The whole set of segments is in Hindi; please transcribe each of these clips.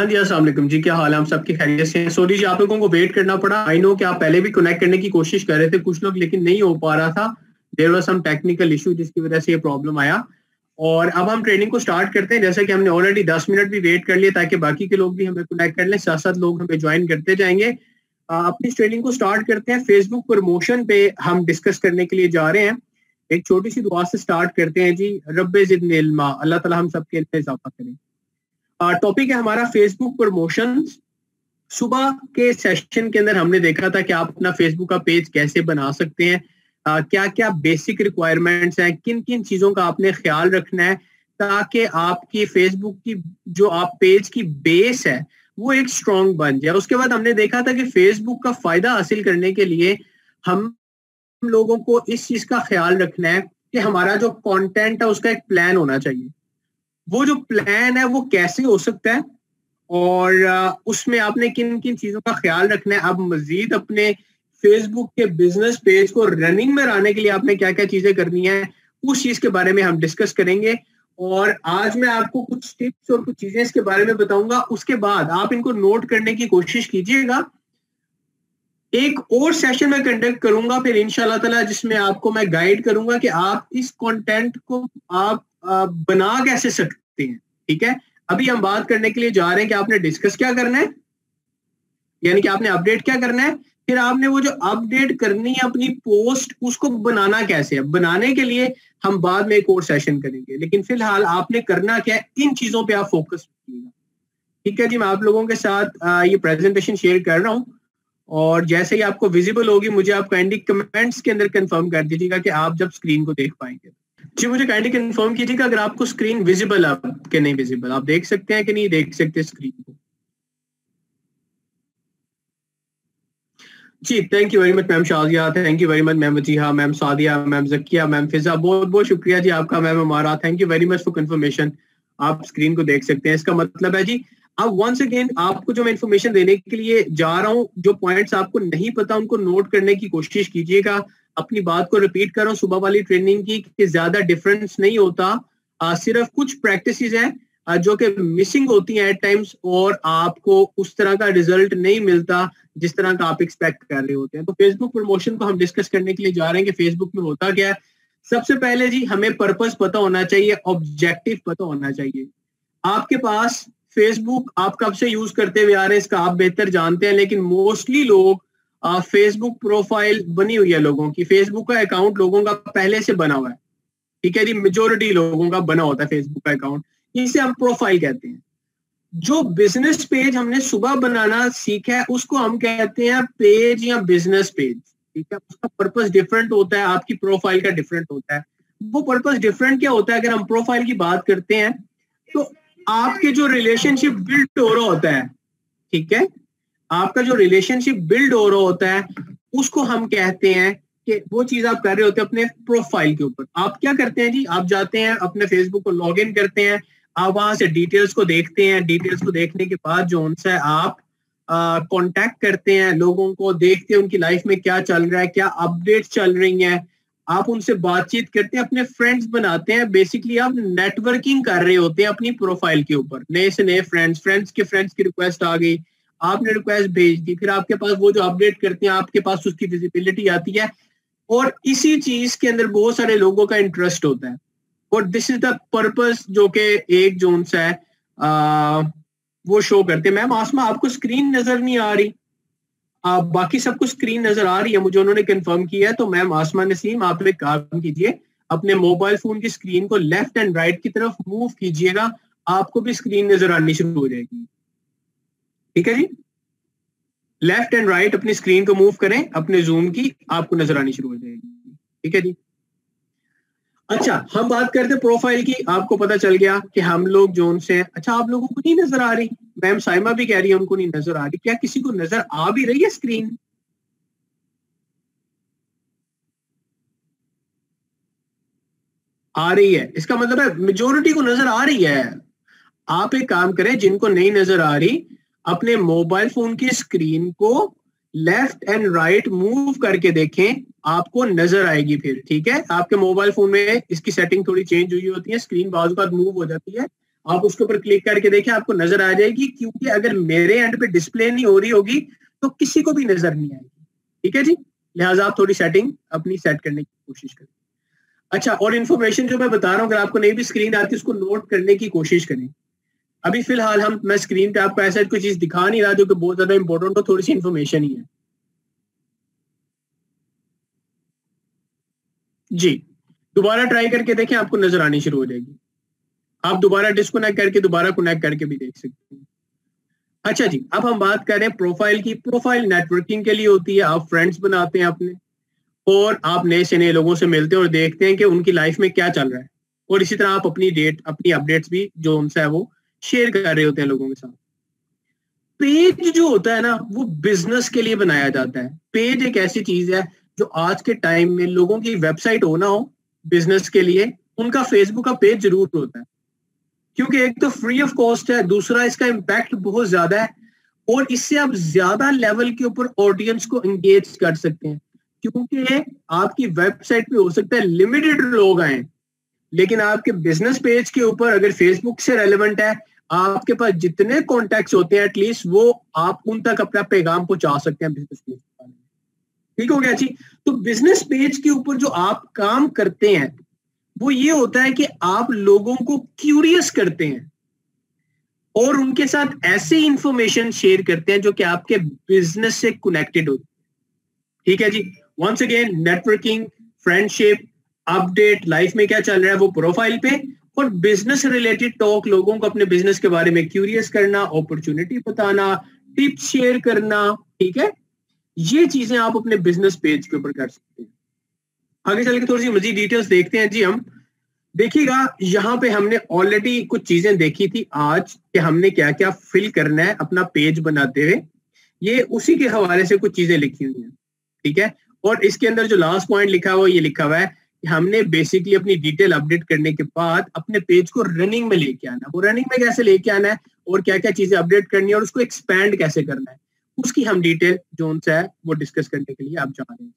हाँ जी, अस्सलाम वालेकुम जी, क्या हाल है? हम सबके खैरियत से हैं। सॉरी जी, आप लोगों को वेट करना पड़ा। आई नो कि आप पहले भी कनेक्ट करने की कोशिश कर रहे थे कुछ लोग, लेकिन नहीं हो पा रहा था। There was some technical issue जिसकी वजह से ये प्रॉब्लम आया। और अब हम ट्रेनिंग को स्टार्ट करते हैं। जैसा कि हमने ऑलरेडी 10 मिनट भी वेट कर लिए ताकि बाकी के लोग भी हमें कनेक्ट कर लें, साथ साथ लोग हमें ज्वाइन करते जाएंगे। अपनी ट्रेनिंग को स्टार्ट करते हैं। फेसबुक प्रमोशन पे हम डिस्कस करने के लिए जा रहे हैं। एक छोटी सी दुआ से स्टार्ट करते हैं जी। रब्बे ज़िदनी इल्मा, अल्लाह ताला हम सबके इल्म में इजाफा करें। टॉपिक है हमारा फेसबुक प्रमोशंस। सुबह के सेशन के अंदर हमने देखा था कि आप अपना फेसबुक का पेज कैसे बना सकते हैं, क्या क्या बेसिक रिक्वायरमेंट्स हैं, किन किन चीज़ों का आपने ख्याल रखना है ताकि आपकी फेसबुक की जो आप पेज की बेस है वो एक स्ट्रॉन्ग बन जाए। उसके बाद हमने देखा था कि फेसबुक का फायदा हासिल करने के लिए हम लोगों को इस चीज़ का ख्याल रखना है कि हमारा जो कॉन्टेंट है उसका एक प्लान होना चाहिए। वो जो प्लान है वो कैसे हो सकता है और उसमें आपने किन किन चीज़ों का ख्याल रखना है। अब मजीद अपने फेसबुक के बिजनेस पेज को रनिंग में लाने के लिए आपने क्या क्या चीज़ें करनी है उस चीज़ के बारे में हम डिस्कस करेंगे। और आज मैं आपको कुछ टिप्स और कुछ चीज़ें इसके बारे में बताऊंगा। उसके बाद आप इनको नोट करने की कोशिश कीजिएगा। एक और सेशन में कंडक्ट करूंगा फिर इंशाल्लाह ताला, जिसमें आपको मैं गाइड करूंगा कि आप इस कंटेंट को आप बना कैसे सकते हैं। ठीक है, अभी हम बात करने के लिए जा रहे हैं कि आपने डिस्कस क्या करना है, यानी कि आपने अपडेट क्या करना है, फिर आपने वो जो अपडेट करनी है अपनी पोस्ट उसको बनाना कैसे है। बनाने के लिए हम बाद में एक और सेशन करेंगे, लेकिन फिलहाल आपने करना क्या है इन चीजों पर आप फोकस कीजिएगा। ठीक है जी, मैं आप लोगों के साथ ये प्रेजेंटेशन शेयर कर रहा हूँ और जैसे ही आपको विजिबल होगी मुझे आप काइंडली कमेंट्स के अंदर कंफर्म कर दीजिएगा कि आप जब स्क्रीन को देख पाएंगे। जी मुझे काइंडली कंफर्म कीजिएगा अगर आपको स्क्रीन विजिबल है कि नहीं विजिबल, आप देख सकते हैं कि नहीं देख सकते स्क्रीन को। जी thank you very much ma'am Shazia, thank you very much ma'am Jiha, ma'am Sadia, ma'am Zakia, ma'am Fiza, बहुत बहुत शुक्रिया जी आपका मैम हमारा। Thank you very much for confirmation. आप स्क्रीन को देख सकते हैं, इसका मतलब है जी। अब वंस अगेन आपको जो मैं इन्फॉर्मेशन देने के लिए जा रहा हूँ, जो पॉइंट्स आपको नहीं पता उनको नोट करने की कोशिश कीजिएगा। अपनी बात को रिपीट कर रहा हूँ सुबह वाली ट्रेनिंग की कि ज्यादा डिफरेंस नहीं होता, सिर्फ कुछ प्रैक्टिसेस हैं जो कि मिसिंग होती हैं एट टाइम्स और आपको उस तरह का रिजल्ट नहीं मिलता जिस तरह का आप एक्सपेक्ट कर रहे होते हैं। तो फेसबुक प्रमोशन को हम डिस्कस करने के लिए जा रहे हैं कि फेसबुक में होता क्या है। सबसे पहले जी हमें पर्पस पता होना चाहिए, ऑब्जेक्टिव पता होना चाहिए। आपके पास फेसबुक आप कब से यूज करते हुए आ रहे हैं इसका आप बेहतर जानते हैं, लेकिन मोस्टली लोग फेसबुक प्रोफाइल बनी हुई है लोगों की, फेसबुक का अकाउंट लोगों का पहले से बना हुआ है। ठीक है जी, मेजोरिटी लोगों का बना होता है फेसबुक का अकाउंट, इसे हम प्रोफाइल कहते हैं। जो बिजनेस पेज हमने सुबह बनाना सीखा है उसको हम कहते हैं पेज या बिजनेस पेज। ठीक है, उसका पर्पस डिफरेंट होता है, आपकी प्रोफाइल का डिफरेंट होता है। वो पर्पस डिफरेंट क्या होता है? अगर हम प्रोफाइल की बात करते हैं तो आपके जो रिलेशनशिप बिल्ड हो रहा होता है, ठीक है, आपका जो रिलेशनशिप बिल्ड हो रहा होता है उसको हम कहते हैं कि वो चीज आप कर रहे होते हैं अपने प्रोफाइल के ऊपर। आप क्या करते हैं जी, आप जाते हैं अपने फेसबुक को लॉग इन करते हैं, आप वहां से डिटेल्स को देखते हैं। डिटेल्स को देखने के बाद जो उनसे आप कॉन्टेक्ट करते हैं, लोगों को देखते हैं उनकी लाइफ में क्या चल रहा है, क्या अपडेट चल रही है, आप उनसे बातचीत करते हैं, अपने फ्रेंड्स बनाते हैं। बेसिकली आप नेटवर्किंग कर रहे होते हैं अपनी प्रोफाइल के ऊपर, नए से नए फ्रेंड्स, फ्रेंड्स की रिक्वेस्ट आ गई, आपने रिक्वेस्ट भेज दी, फिर आपके पास वो जो अपडेट करते हैं आपके पास उसकी विजिबिलिटी आती है और इसी चीज के अंदर बहुत सारे लोगों का इंटरेस्ट होता है। और दिस इज द पर्पस जो कि एक जोन सा है वो शो करते हैं। मैम आसमा आपको स्क्रीन नजर नहीं आ रही, बाकी सबको स्क्रीन नजर आ रही है, मुझे उन्होंने कंफर्म किया है। तो मैम आसमा नसीम आप एक काम कीजिए, अपने मोबाइल फोन की स्क्रीन को लेफ्ट एंड राइट की तरफ मूव कीजिएगा, आपको भी स्क्रीन नजर आनी शुरू हो जाएगी। ठीक है जी, लेफ्ट एंड राइट अपनी स्क्रीन को मूव करें अपने जूम की, आपको नजर आनी शुरू हो जाएगी। ठीक है जी, अच्छा हम बात करते हैं प्रोफाइल की। आपको पता चल गया कि हम लोग जोन से हैं। अच्छा आप लोगों को नहीं नजर आ रही, मैम साइमा भी कह रही है उनको नहीं नजर आ रही, क्या किसी को नजर आ भी रही है स्क्रीन? आ रही है, इसका मतलब है मेजोरिटी को नजर आ रही है। आप एक काम करें, जिनको नहीं नजर आ रही अपने मोबाइल फोन की स्क्रीन को लेफ्ट एंड राइट मूव करके देखें, आपको नजर आएगी फिर। ठीक है, आपके मोबाइल फोन में इसकी सेटिंग थोड़ी चेंज हुई होती है, स्क्रीन बाजू का मूव हो जाती है, आप उसके ऊपर क्लिक करके देखें, आपको नजर आ जाएगी, क्योंकि अगर मेरे एंड पे डिस्प्ले नहीं हो रही होगी तो किसी को भी नजर नहीं आएगी। ठीक है जी, लिहाजा आप थोड़ी सेटिंग अपनी सेट करने की कोशिश करें। अच्छा, और इन्फॉर्मेशन जो मैं बता रहा हूँ अगर आपको नहीं भी स्क्रीन आती उसको नोट करने की कोशिश करें। अभी फिलहाल मैं स्क्रीन पे आपको ऐसा कोई चीज दिखा नहीं रहा जो कि बहुत ज्यादा इंपॉर्टेंट हो, थोड़ी सी इन्फॉर्मेशन ही है जी। दोबारा ट्राई करके देखें, आपको नजर आनी शुरू हो जाएगी। आप दोबारा डिस्कनेक्ट करके दोबारा कनेक्ट करके भी देख सकते हैं। अच्छा जी, अब हम बात करें प्रोफाइल की। प्रोफाइल नेटवर्किंग के लिए होती है, आप फ्रेंड्स बनाते हैं अपने और आप नए से नए लोगों से मिलते हैं और देखते हैं कि उनकी लाइफ में क्या चल रहा है, और इसी तरह आप अपनी अपडेट्स भी जो उनसे है वो शेयर कर रहे होते हैं लोगों के साथ। पेज जो होता है ना वो बिजनेस के लिए बनाया जाता है। पेज एक ऐसी चीज है जो आज के टाइम में लोगों की वेबसाइट होना हो बिजनेस के लिए, उनका फेसबुक का पेज जरूर होता है, क्योंकि एक तो फ्री ऑफ कॉस्ट है, दूसरा इसका इम्पैक्ट बहुत ज्यादा है और इससे आप ज्यादा लेवल के ऊपर ऑडियंस को एंगेज कर सकते हैं, क्योंकि आपकी वेबसाइट पे हो सकता है लिमिटेड लोग आए, लेकिन आपके बिजनेस पेज के ऊपर अगर फेसबुक से रेलेवेंट है, आपके पास जितने कॉन्टेक्ट होते हैं एटलीस्ट वो आप उन तक अपना पैगाम पहुंचा सकते हैं बिजनेस पेज के बारे में। ठीक हो गया जी। तो बिजनेस पेज के ऊपर जो आप काम करते हैं वो ये होता है कि आप लोगों को क्यूरियस करते हैं और उनके साथ ऐसे इंफॉर्मेशन शेयर करते हैं जो कि आपके बिजनेस से कनेक्टेड होती है। ठीक है जी, once again networking, friendship, update, life में क्या चल रहा है वो प्रोफाइल पे, और बिजनेस रिलेटेड टॉक, लोगों को अपने बिजनेस के बारे में क्यूरियस करना, अपॉर्चुनिटी बताना, टिप्स शेयर करना। ठीक है, ये चीजें आप अपने बिजनेस पेज के ऊपर कर सकते हैं। आगे चल के थोड़ी सी मजीद डिटेल्स देखते हैं जी हम। देखिएगा यहाँ पे हमने ऑलरेडी कुछ चीजें देखी थी आज कि हमने क्या क्या फिल करना है अपना पेज बनाते हुए, ये उसी के हवाले से कुछ चीजें लिखी हुई हैं। ठीक है, और इसके अंदर जो लास्ट पॉइंट लिखा हुआ ये लिखा हुआ है कि हमने बेसिकली अपनी डिटेल अपडेट करने के बाद अपने पेज को रनिंग में लेके आना, वो रनिंग में कैसे लेके आना है और क्या क्या चीजें अपडेट करनी है और उसको एक्सपैंड कैसे करना है, उसकी हम डिटेल जो है वो डिस्कस करने के लिए आप जा रहे हैं।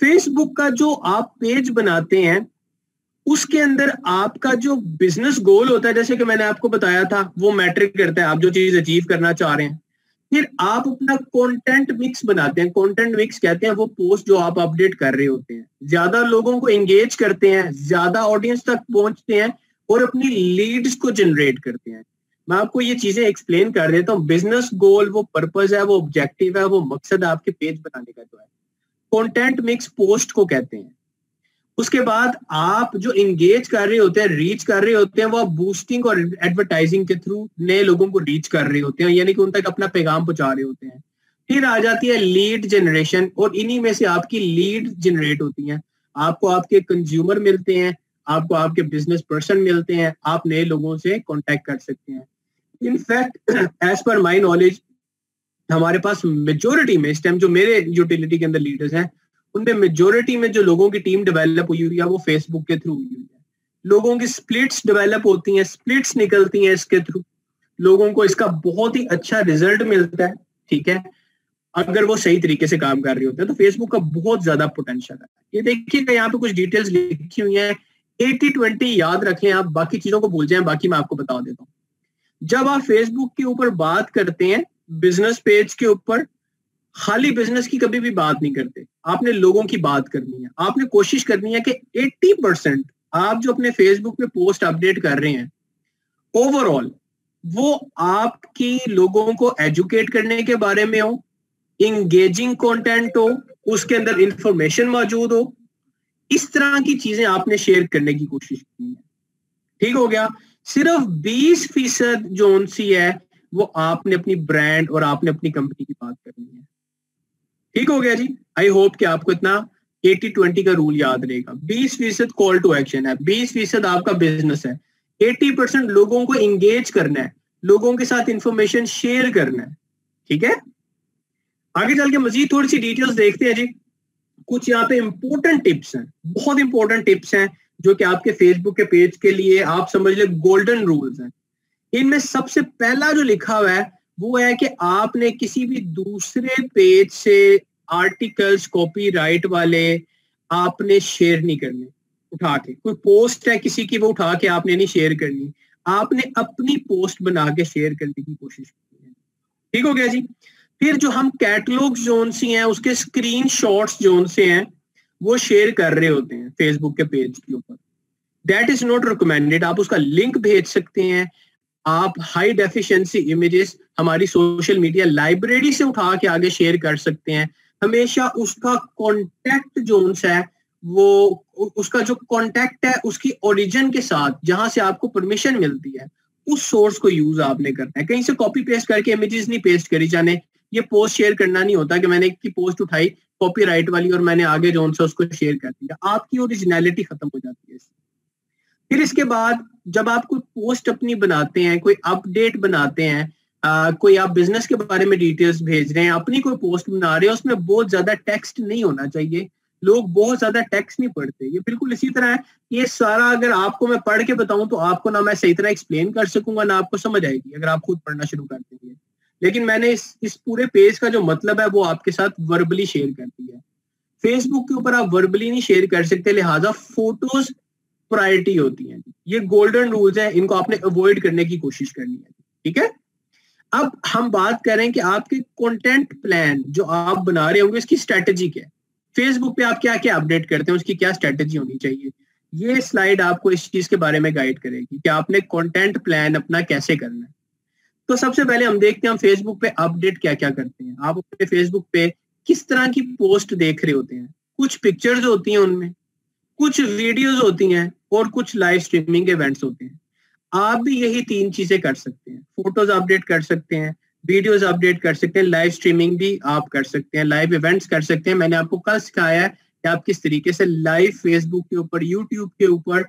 फेसबुक का जो आप पेज बनाते हैं उसके अंदर आपका जो बिजनेस गोल होता है, जैसे कि मैंने आपको बताया था, वो मैटर करता है आप जो चीज अचीव करना चाह रहे हैं। फिर आप अपना कंटेंट मिक्स बनाते हैं। कंटेंट मिक्स कहते हैं वो पोस्ट जो आप अपडेट कर रहे होते हैं, ज्यादा लोगों को एंगेज करते हैं, ज्यादा ऑडियंस तक पहुंचते हैं और अपनी लीड्स को जनरेट करते हैं। मैं आपको ये चीजें एक्सप्लेन कर देता हूँ। बिजनेस गोल वो पर्पज है, वो ऑब्जेक्टिव है, वो मकसद आपके पेज बनाने का जो है, कंटेंट मिक्स पोस्ट को कहते हैं। उसके बाद आप जो एंगेज कर रहे होते हैं, रीच कर रहे होते हैं, वो आप बूस्टिंग और एडवर्टाइजिंग के थ्रू नए लोगों को रीच कर रहे होते हैं, यानी कि उन तक अपना पैगाम पहुंचा रहे होते हैं। फिर आ जाती है लीड जनरेशन, और इन्हीं में से आपकी लीड जनरेट होती है। आपको आपके कंज्यूमर मिलते हैं, आपको आपके बिजनेस पर्सन मिलते हैं, आप नए लोगों से कॉन्टेक्ट कर सकते हैं। In fact as per my knowledge हमारे पास मेजोरिटी में इस टाइम जो मेरे यूटिलिटी के अंदर लीडर्स हैं उनमें मेजोरिटी में जो लोगों की टीम डेवलप हुई हुई है वो फेसबुक के थ्रू हुई हुई है। लोगों की स्प्लिट्स डेवलप होती हैं, स्प्लिट्स निकलती हैं इसके थ्रू, लोगों को इसका बहुत ही अच्छा रिजल्ट मिलता है। ठीक है, अगर वो सही तरीके से काम कर रहे होते हैं तो फेसबुक का बहुत ज्यादा पोटेंशियल है। ये देखिएगा यहाँ पे कुछ डिटेल्स लिखी हुई है। 80-20 याद रखें आप, बाकी चीजों को भूल जाए, बाकी मैं आपको बता देता हूँ। जब आप फेसबुक के ऊपर बात करते हैं बिजनेस पेज के ऊपर, खाली बिजनेस की कभी भी बात नहीं करते, आपने लोगों की बात करनी है। आपने कोशिश करनी है कि 80% आप जो अपने फेसबुक पे पोस्ट अपडेट कर रहे हैं ओवरऑल वो आपकी लोगों को एजुकेट करने के बारे में हो, इंगेजिंग कंटेंट हो, उसके अंदर इंफॉर्मेशन मौजूद हो, इस तरह की चीजें आपने शेयर करने की कोशिश की है। ठीक हो गया। सिर्फ 20% जो उनसी है वो आपने अपनी ब्रांड और आपने अपनी कंपनी की बात करनी है। ठीक हो गया जी। आई होप कि आपको इतना 80-20 का रूल याद रहेगा। 20% कॉल टू एक्शन है, 20% आपका बिजनेस है, 80% लोगों को एंगेज करना है, लोगों के साथ इंफॉर्मेशन शेयर करना है। ठीक है, आगे चल के मजीद थोड़ी सी डिटेल्स देखते हैं जी। कुछ यहाँ पे इंपॉर्टेंट टिप्स हैं, बहुत इंपॉर्टेंट टिप्स हैं जो कि आपके फेसबुक के पेज के लिए आप समझ ले गोल्डन रूल्स हैं। इनमें सबसे पहला जो लिखा हुआ है वो है कि आपने किसी भी दूसरे पेज से आर्टिकल्स कॉपीराइट वाले आपने शेयर नहीं करने, उठा के कोई पोस्ट है किसी की वो उठा के आपने नहीं शेयर करनी। आपने अपनी पोस्ट बना के शेयर करने की कोशिश की है। ठीक हो गया जी। फिर जो हम कैटलॉग जोन से हैं उसके स्क्रीनशॉट्स जोन से हैं वो शेयर कर रहे होते हैं फेसबुक के पेज के ऊपर, दैट इज नॉट रिकमेंडेड। आप उसका लिंक भेज सकते हैं, आप हाई डेफिशिएंसी इमेजेस हमारी सोशल मीडिया लाइब्रेरी से उठा के आगे शेयर कर सकते हैं। हमेशा उसका कॉन्टेक्ट जोन है वो, उसका जो कॉन्टेक्ट है उसकी ओरिजिन के साथ जहां से आपको परमिशन मिलती है उस सोर्स को यूज आपने करना है। कहीं से कॉपी पेस्ट करके इमेजेस नहीं पेस्ट करी जाने। ये पोस्ट शेयर करना नहीं होता कि मैंने एक की पोस्ट उठाई कॉपीराइट वाली और मैंने आगे जोन से उसको शेयर कर दिया, आपकी ओरिजिनलिटी खत्म हो जाती है। फिर इसके बाद जब आप कोई पोस्ट अपनी बनाते हैं, कोई अपडेट बनाते हैं, कोई आप बिजनेस के बारे में डिटेल्स भेज रहे हैं, अपनी कोई पोस्ट बना रहे हैं, उसमें बहुत ज्यादा टेक्स्ट नहीं होना चाहिए। लोग बहुत ज्यादा टेक्स्ट नहीं पढ़ते। ये बिल्कुल इसी तरह है। ये सारा अगर आपको मैं पढ़ के बताऊं तो आपको ना मैं सही तरह एक्सप्लेन कर सकूंगा ना आपको समझ आएगी अगर आप खुद पढ़ना शुरू कर देंगे। लेकिन मैंने इस पूरे पेज का जो मतलब है वो आपके साथ वर्बली शेयर कर दिया है। फेसबुक के ऊपर आप वर्बली नहीं शेयर कर सकते, लिहाजा फोटोज प्रायोरिटी होती है। ये गोल्डन रूल्स है, इनको आपने अवॉइड करने की कोशिश करनी है। ठीक है, अब हम बात करें कि आपके कंटेंट प्लान जो आप बना रहे होंगे इसकी स्ट्रेटजी क्या है। फेसबुक पे आप क्या क्या अपडेट करते हैं, उसकी क्या स्ट्रेटजी होनी चाहिए। ये स्लाइड आपको इस चीज के बारे में गाइड करेगी कि आपने कंटेंट प्लान अपना कैसे करना है। तो सबसे पहले हम देखते हैं हम फेसबुक पे अपडेट क्या क्या करते हैं। आप अपने फेसबुक पे किस तरह की पोस्ट देख रहे होते हैं। कुछ पिक्चर्स होती हैं उनमें, कुछ वीडियोज होती हैं और कुछ लाइव स्ट्रीमिंग इवेंट्स होते हैं। आप भी यही तीन चीजें कर सकते हैं। फोटोज अपडेट कर सकते हैं, वीडियोस अपडेट कर सकते हैं, लाइव स्ट्रीमिंग भी आप कर सकते हैं, लाइव इवेंट्स कर सकते हैं। मैंने आपको कल सिखाया है कि आप किस तरीके से लाइव फेसबुक के ऊपर, यूट्यूब के ऊपर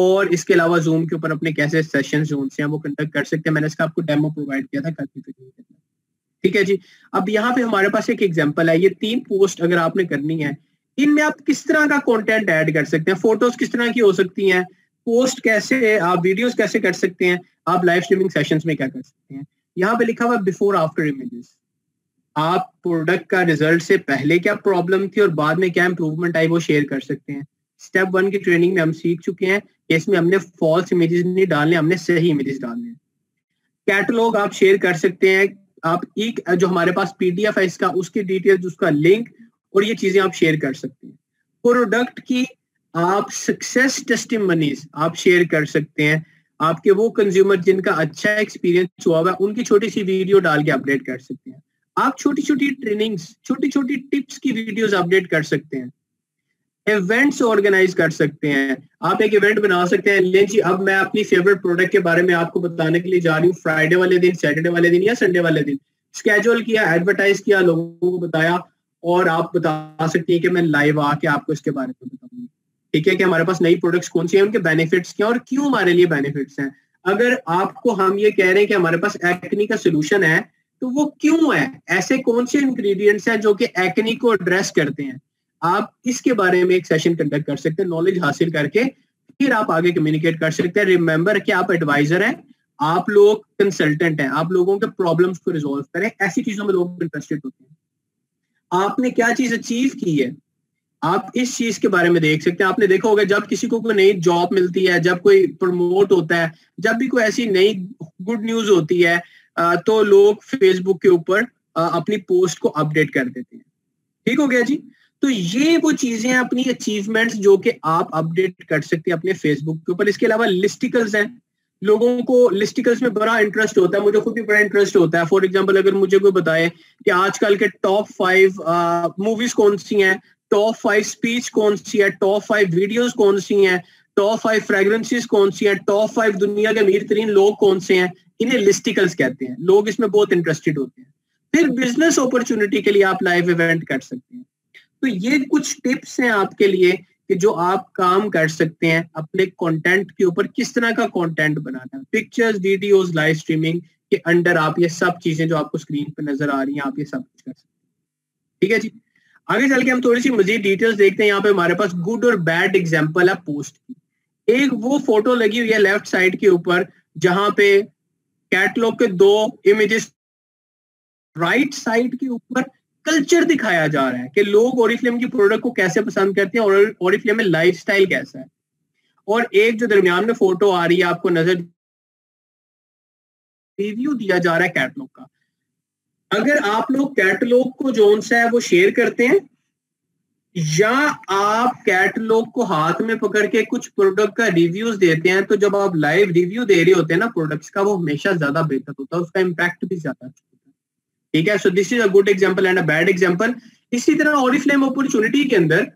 और इसके अलावा जूम के ऊपर अपने कैसे सेशन जोन से वो कंडक्ट कर सकते हैं। मैंने इसका आपको डेमो प्रोवाइड किया था कल की। ठीक है जी। अब यहाँ पे हमारे पास एक एग्जाम्पल है। ये तीन पोस्ट अगर आपने करनी है, इनमें आप किस तरह का कॉन्टेंट ऐड कर सकते हैं। फोटोज किस तरह की हो सकती है, पोस्ट कैसे, आप वीडियोस कैसे कर सकते हैं, आप लाइव स्ट्रीमिंग सेशंस में क्या कर सकते हैं। यहाँ पे लिखा हुआ बिफोर आफ्टर इमेजेस। आप प्रोडक्ट का रिजल्ट से पहले क्या प्रॉब्लम थी और बाद में क्या इंप्रूवमेंट आई वो शेयर कर सकते हैं। स्टेप 1 की ट्रेनिंग में हम सीख चुके हैं कि इसमें हमने फॉल्स इमेजेस नहीं डालने, हमने सही इमेजेस डालने हैं। कैटलॉग आप शेयर कर सकते हैं। आप एक जो हमारे पास PDF है इसका, उसकी डिटेल्स, उसका लिंक और ये चीजें आप शेयर कर सकते हैं। प्रोडक्ट की आप सक्सेस टेस्टिमनीज आप शेयर कर सकते हैं। आपके वो कंज्यूमर जिनका अच्छा एक्सपीरियंस हुआ है उनकी छोटी सी वीडियो डाल के अपडेट कर सकते हैं। आप छोटी छोटी ट्रेनिंग्स, छोटी छोटी टिप्स की वीडियोस अपडेट कर सकते हैं। इवेंट्स ऑर्गेनाइज कर सकते हैं। आप एक इवेंट बना सकते हैं, ले जी अब मैं अपनी फेवरेट प्रोडक्ट के बारे में आपको बताने के लिए जा रही हूँ, फ्राइडे वाले दिन, सैटरडे वाले दिन या संडे वाले दिन। स्केड्यूल किया, एडवर्टाइज किया, लोगों को बताया और आप बता सकते हैं कि मैं लाइव आके आपको इसके बारे में बताऊंगी। ठीक है, कि हमारे पास नई प्रोडक्ट्स कौन सी हैं, उनके बेनिफिट्स क्या और क्यों हमारे लिए बेनिफिट्स हैं। अगर आपको हम ये कह रहे हैं कि हमारे पास एक्नी का सोल्यूशन है तो वो क्यों है, ऐसे कौन से इंग्रेडिएंट्स हैं जो कि एक्नी को एड्रेस करते हैं। आप इसके बारे में एक सेशन कंडक्ट कर सकते हैं। नॉलेज हासिल करके फिर आप आगे कम्युनिकेट कर सकते हैं। रिमेंबर कि आप एडवाइजर हैं, आप लोग कंसल्टेंट हैं, आप लोगों के प्रॉब्लम्स को रिजोल्व करें। ऐसी चीजों में लोग इंटरेस्टेड होते हैं। आपने क्या चीज अचीव की है, आप इस चीज के बारे में देख सकते हैं। आपने देखा होगा जब किसी को कोई नई जॉब मिलती है, जब कोई प्रमोट होता है, जब भी कोई ऐसी नई गुड न्यूज होती है तो लोग फेसबुक के ऊपर अपनी पोस्ट को अपडेट कर देते हैं। ठीक हो गया जी। तो ये वो चीजें हैं अपनी अचीवमेंट्स जो कि आप अपडेट कर सकते हैं अपने फेसबुक के ऊपर। इसके अलावा लिस्टिकल्स हैं। लोगों को लिस्टिकल्स में बड़ा इंटरेस्ट होता है, मुझे खुद भी बड़ा इंटरेस्ट होता है। फॉर एग्जाम्पल अगर मुझे कोई बताए कि आजकल के टॉप 5 मूवीज कौन सी हैं, टॉप 5 स्पीच कौन सी है, टॉप 5 वीडियोस कौन सी हैं, टॉप 5 फ्रेग्रेंसेस कौन सी हैं, टॉप 5 दुनिया के अमीर तरीन लोग कौन से हैं, इन्हें लिस्टिकल्स कहते हैं। लोग इसमें बहुत इंटरेस्टेड होते हैं। फिर बिजनेस अपॉर्चुनिटी के लिए आप लाइव इवेंट कर सकते हैं। तो ये कुछ टिप्स हैं आपके लिए कि जो आप काम कर सकते हैं अपने कॉन्टेंट के ऊपर, किस तरह का कॉन्टेंट बनाना है। पिक्चर्स, वीडियोज, लाइव स्ट्रीमिंग के अंडर आप ये सब चीजें जो आपको स्क्रीन पर नजर आ रही है, आप ये सब कुछ कर सकते हैं। ठीक है जी। आगे चल के हम थोड़ी सी मजीद डिटेल्स देखते हैं। यहाँ पे हमारे पास गुड और बैड एग्जांपल है पोस्ट की। एक वो फोटो लगी हुई है लेफ्ट साइड के ऊपर जहां पे कैटलॉग के 2 इमेजेस, राइट साइड के ऊपर कल्चर दिखाया जा रहा है कि लोग ओरिफ्लेम की प्रोडक्ट को कैसे पसंद करते हैं और ओरिफ्लेम में लाइफस्टाइल कैसा है। और एक जो दरमियान में फोटो आ रही है आपको नजर रिव्यू दिया जा रहा है कैटलॉग का। अगर आप लोग कैटलॉग को जो सा है वो शेयर करते हैं या आप कैटलॉग को हाथ में पकड़ के कुछ प्रोडक्ट का रिव्यूज देते हैं, तो जब आप लाइव रिव्यू दे रहे होते हैं ना प्रोडक्ट्स का, वो हमेशा ज्यादा बेहतर होता है, उसका इम्पैक्ट भी ज्यादा अच्छा होता है। ठीक है, so this is a good example and a bad example. इसी तरह ऑरिफ्लेम अपॉर्चुनिटी के अंदर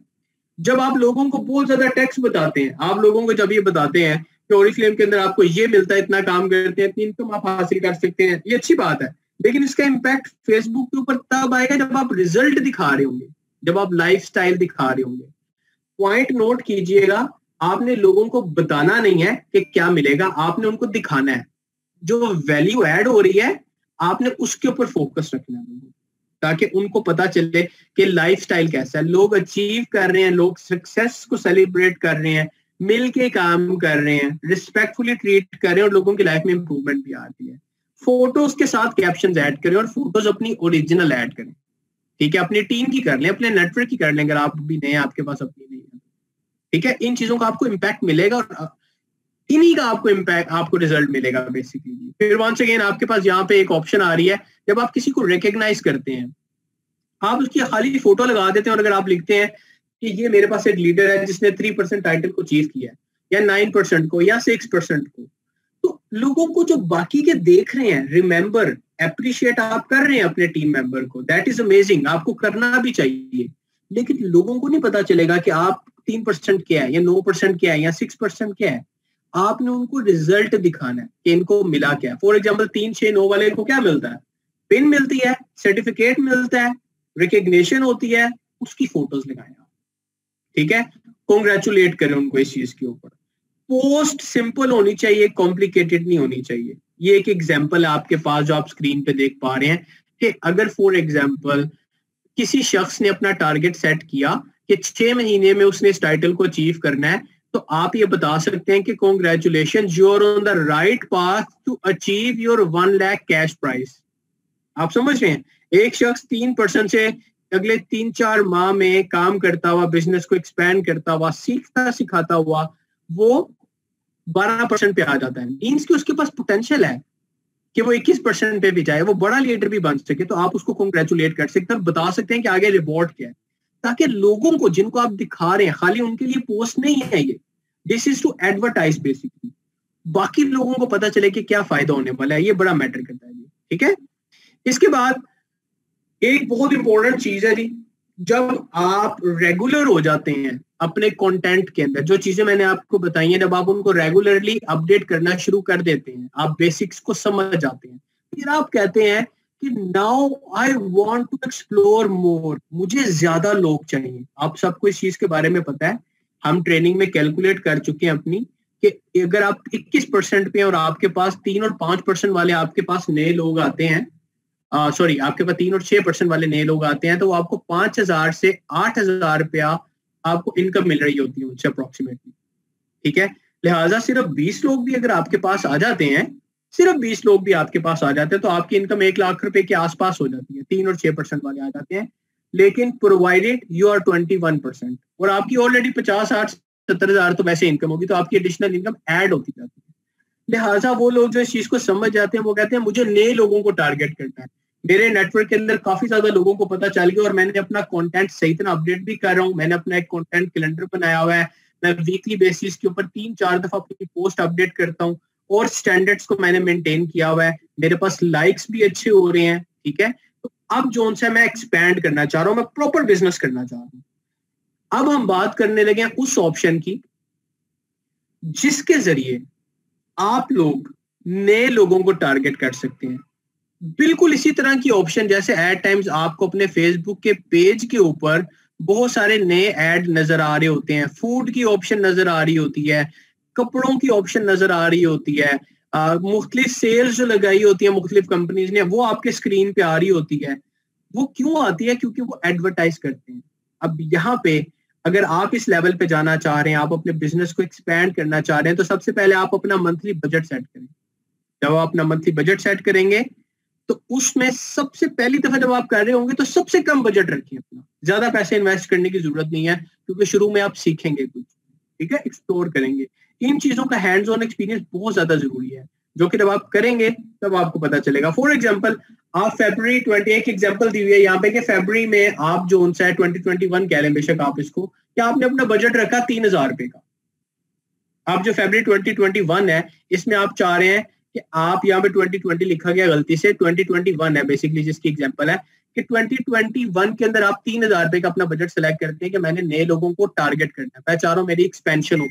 जब आप लोगों को बहुत ज्यादा टैक्स बताते हैं, आप लोगों को जब ये बताते हैं कि ऑरिफ्लेम के अंदर आपको ये मिलता है, इतना काम करते हैं, इतनी इनकम आप हासिल कर सकते हैं, ये अच्छी बात है, लेकिन इसका इम्पैक्ट फेसबुक के ऊपर तब आएगा जब आप रिजल्ट दिखा रहे होंगे, जब आप लाइफस्टाइल दिखा रहे होंगे। पॉइंट नोट कीजिएगा, आपने लोगों को बताना नहीं है कि क्या मिलेगा, आपने उनको दिखाना है। जो वैल्यू ऐड हो रही है आपने उसके ऊपर फोकस रखना है, ताकि उनको पता चले कि लाइफस्टाइल कैसा है, लोग अचीव कर रहे हैं, लोग सक्सेस को सेलिब्रेट कर रहे हैं, मिलके काम कर रहे हैं, रिस्पेक्टफुली ट्रीट कर रहे हैं और लोगों की लाइफ में इंप्रूवमेंट भी आती है। फोटोज के साथ कैप्शन ऐड करें और फोटोज अपनी ओरिजिनल ऐड करें। ठीक है, अपनी टीम की कर लें, अपने नेटवर्क की कर लें, अगर आप भी नहीं है, आपके पास अपनी नहीं है। ठीक है, इन चीजों का आपको इम्पैक्ट मिलेगा और इन्हीं का आपको इम्पैक्ट, आपको रिजल्ट मिलेगा बेसिकली। फिर वंस अगेन आपके पास यहाँ पे एक ऑप्शन आ रही है, जब आप किसी को रिकग्नाइज करते हैं आप उसकी खाली फोटो लगा देते हैं और अगर आप लिखते हैं कि ये मेरे पास एक लीडर है जिसने 3% टाइटल को अचीव किया है या 9% को या 6% को, तो लोगों को जो बाकी के देख रहे हैं, रिमेंबर एप्रिशिएट आप कर रहे हैं अपने टीम मेंबर को, दैट इज अमेजिंग, आपको करना भी चाहिए, लेकिन लोगों को नहीं पता चलेगा कि आप 3% क्या है या 9% क्या है या 6% क्या है। आपने उनको रिजल्ट दिखाना है कि इनको मिला क्या है। फॉर एग्जाम्पल 3, 6, 9 वाले को क्या मिलता है, पिन मिलती है, सर्टिफिकेट मिलता है, रिकग्निशन होती है, उसकी फोटोज लगाएं आप। ठीक है, कॉन्ग्रेचुलेट करें उनको इस चीज के ऊपर। पोस्ट सिंपल होनी चाहिए, कॉम्प्लिकेटेड नहीं होनी चाहिए। ये एक एग्जाम्पल है आपके पास जो आप स्क्रीन पे देख पा रहे हैं कि अगर फॉर एग्जाम्पल किसी शख्स ने अपना टारगेट सेट किया कि 6 महीने में उसने इस टाइटल को अचीव करना है, तो आप ये बता सकते हैं कि congratulation, you are on the right path to achieve your 1 lakh cash price. आप समझ रहे हैं, एक शख्स 3% से अगले 3-4 माह में काम करता हुआ, बिजनेस को एक्सपेंड करता हुआ, सीखता सिखाता हुआ, वो 12% पे आ जाता है। मींस कि उसके पास पोटेंशियल है कि वो 21% पे भी जाए, वो बड़ा लीडर भी बन सके। तो आप उसको कॉन्ग्रेचुलेट कर सकते हैं, बता सकते हैं कि आगे रिवॉर्ड क्या है, ताकि लोगों को जिनको आप दिखा रहे हैं, खाली उनके लिए पोस्ट नहीं है ये, this is to advertise basically, बाकी लोगों को पता चले कि क्या फायदा होने वाला है, ये बड़ा मैटर करता है। ठीक है, इसके बाद एक बहुत इंपॉर्टेंट चीज है जी, जब आप रेगुलर हो जाते हैं अपने कंटेंट के अंदर, जो चीजें मैंने आपको बताई हैं, जब आप उनको रेगुलरली अपडेट करना शुरू कर देते हैं, आप बेसिक्स को समझ जाते हैं, फिर आप कहते हैं कि now I want to explore more, मुझे ज्यादा लोग चाहिए। आप सबको इस चीज के बारे में पता है, हम ट्रेनिंग में कैलकुलेट कर चुके हैं अपनी, कि अगर आप 21% पे और आपके पास 3 और 5% वाले आपके पास नए लोग आते हैं, सॉरी आपके पास 3 और 6% वाले नए लोग आते हैं, तो आपको 5,000 से 8,000 रुपया आपको इनकम मिल रही होती है उनसे अप्रोक्सीमेटली। ठीक है, लिहाजा सिर्फ 20 लोग भी अगर आपके पास आ जाते हैं, सिर्फ 20 लोग भी आपके पास आ जाते हैं, तो आपकी इनकम 1 लाख रुपए के आसपास हो जाती है, 3 और 6% वाले आ जाते हैं। लेकिन प्रोवाइडेड यू आर 21% और आपकी ऑलरेडी 50, 60, 70,000 तो वैसे इनकम होगी, तो आपकी एडिशनल इनकम ऐड होती जाती है। लिहाजा वो लोग जो इस चीज को समझ जाते हैं, वो कहते हैं मुझे नए लोगों को टारगेट करना है, मेरे नेटवर्क के अंदर काफी ज्यादा लोगों को पता चल गया और मैंने अपना कंटेंट सही तरह अपडेट भी कर रहा हूँ, मैंने अपना एक कंटेंट कैलेंडर बनाया हुआ है, मैं वीकली बेसिस के ऊपर 3-4 दफा अपनी पोस्ट अपडेट करता हूँ और स्टैंडर्ड्स को मैंने मेंटेन किया हुआ है, मेरे पास लाइक्स भी अच्छे हो रहे हैं। ठीक है, तो अब जो उनसे मैं एक्सपैंड करना चाह रहा हूँ, मैं प्रॉपर बिजनेस करना चाह रहा हूँ। अब हम बात करने लगे हैं उस ऑप्शन की जिसके जरिए आप लोग नए लोगों को टारगेट कर सकते हैं। बिल्कुल इसी तरह की ऑप्शन जैसे एड टाइम्स आपको अपने फेसबुक के पेज के ऊपर बहुत सारे नए ऐड नजर आ रहे होते हैं, फूड की ऑप्शन नजर आ रही होती है, कपड़ों की ऑप्शन नजर आ रही होती है, मुख्तलिफ सेल्स जो लगाई होती है मुख्तलिफ कंपनीज ने, वो आपके स्क्रीन पे आ रही होती है। वो क्यों आती है? क्योंकि वो एडवर्टाइज करते हैं। अब यहाँ पे अगर आप इस लेवल पे जाना चाह रहे हैं, आप अपने बिजनेस को एक्सपैंड करना चाह रहे हैं, तो सबसे पहले आप अपना मंथली बजट सेट करें। जब आप अपना मंथली बजट सेट करेंगे तो उसमें सबसे पहली दफा जब आप कर रहे होंगे तो सबसे कम बजट रखिए अपना, ज्यादा पैसे इन्वेस्ट करने की जरूरत नहीं है, क्योंकि शुरू में आप सीखेंगे कुछ, ठीक है, एक्सप्लोर करेंगे। इन चीजों का हैंड्स ऑन एक्सपीरियंस बहुत ज्यादा जरूरी है। जो कि जब आप करेंगे तब आपको पता चलेगा। फॉर एग्जाम्पल आप फरवरी 20 एक एग्जाम्पल दी हुई है यहाँ पे कि फरवरी में आप जो उनसा है 2021 कह रहे हैं, बेशक आप इसको कि आपने अपना बजट रखा 3,000 रुपए का। आप जो फरवरी 2021 है इसमें आप चाह रहे हैं कि आप यहाँ पे 2020 लिखा गया गलती से 2021 है बेसिकली जिसकी एग्जाम्पल है कि 2021 के अंदर आप 3,000 रुपए का अपना बजट सेलेक्ट करते हैं कि मैंने नए लोगों को टारगेट करना है, मैं चाह रहा हूँ मेरी एक्सपेंशन हो।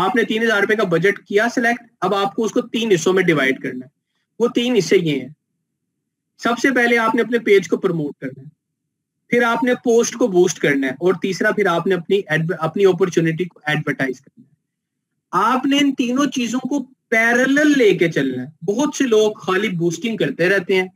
आपने 3,000 रुपए का बजट किया सिलेक्ट, अब आपको उसको 3 हिस्सों में डिवाइड करना है। वो 3 हिस्से ये हैं, सबसे पहले आपने अपने पेज को प्रमोट करना है, फिर आपने पोस्ट को बूस्ट करना है, और तीसरा फिर आपने अपनी अपॉर्चुनिटी को एडवर्टाइज करना है। आपने इन तीनों चीजों को पैरेलल लेके चलना है। बहुत से लोग खाली बूस्टिंग करते रहते हैं,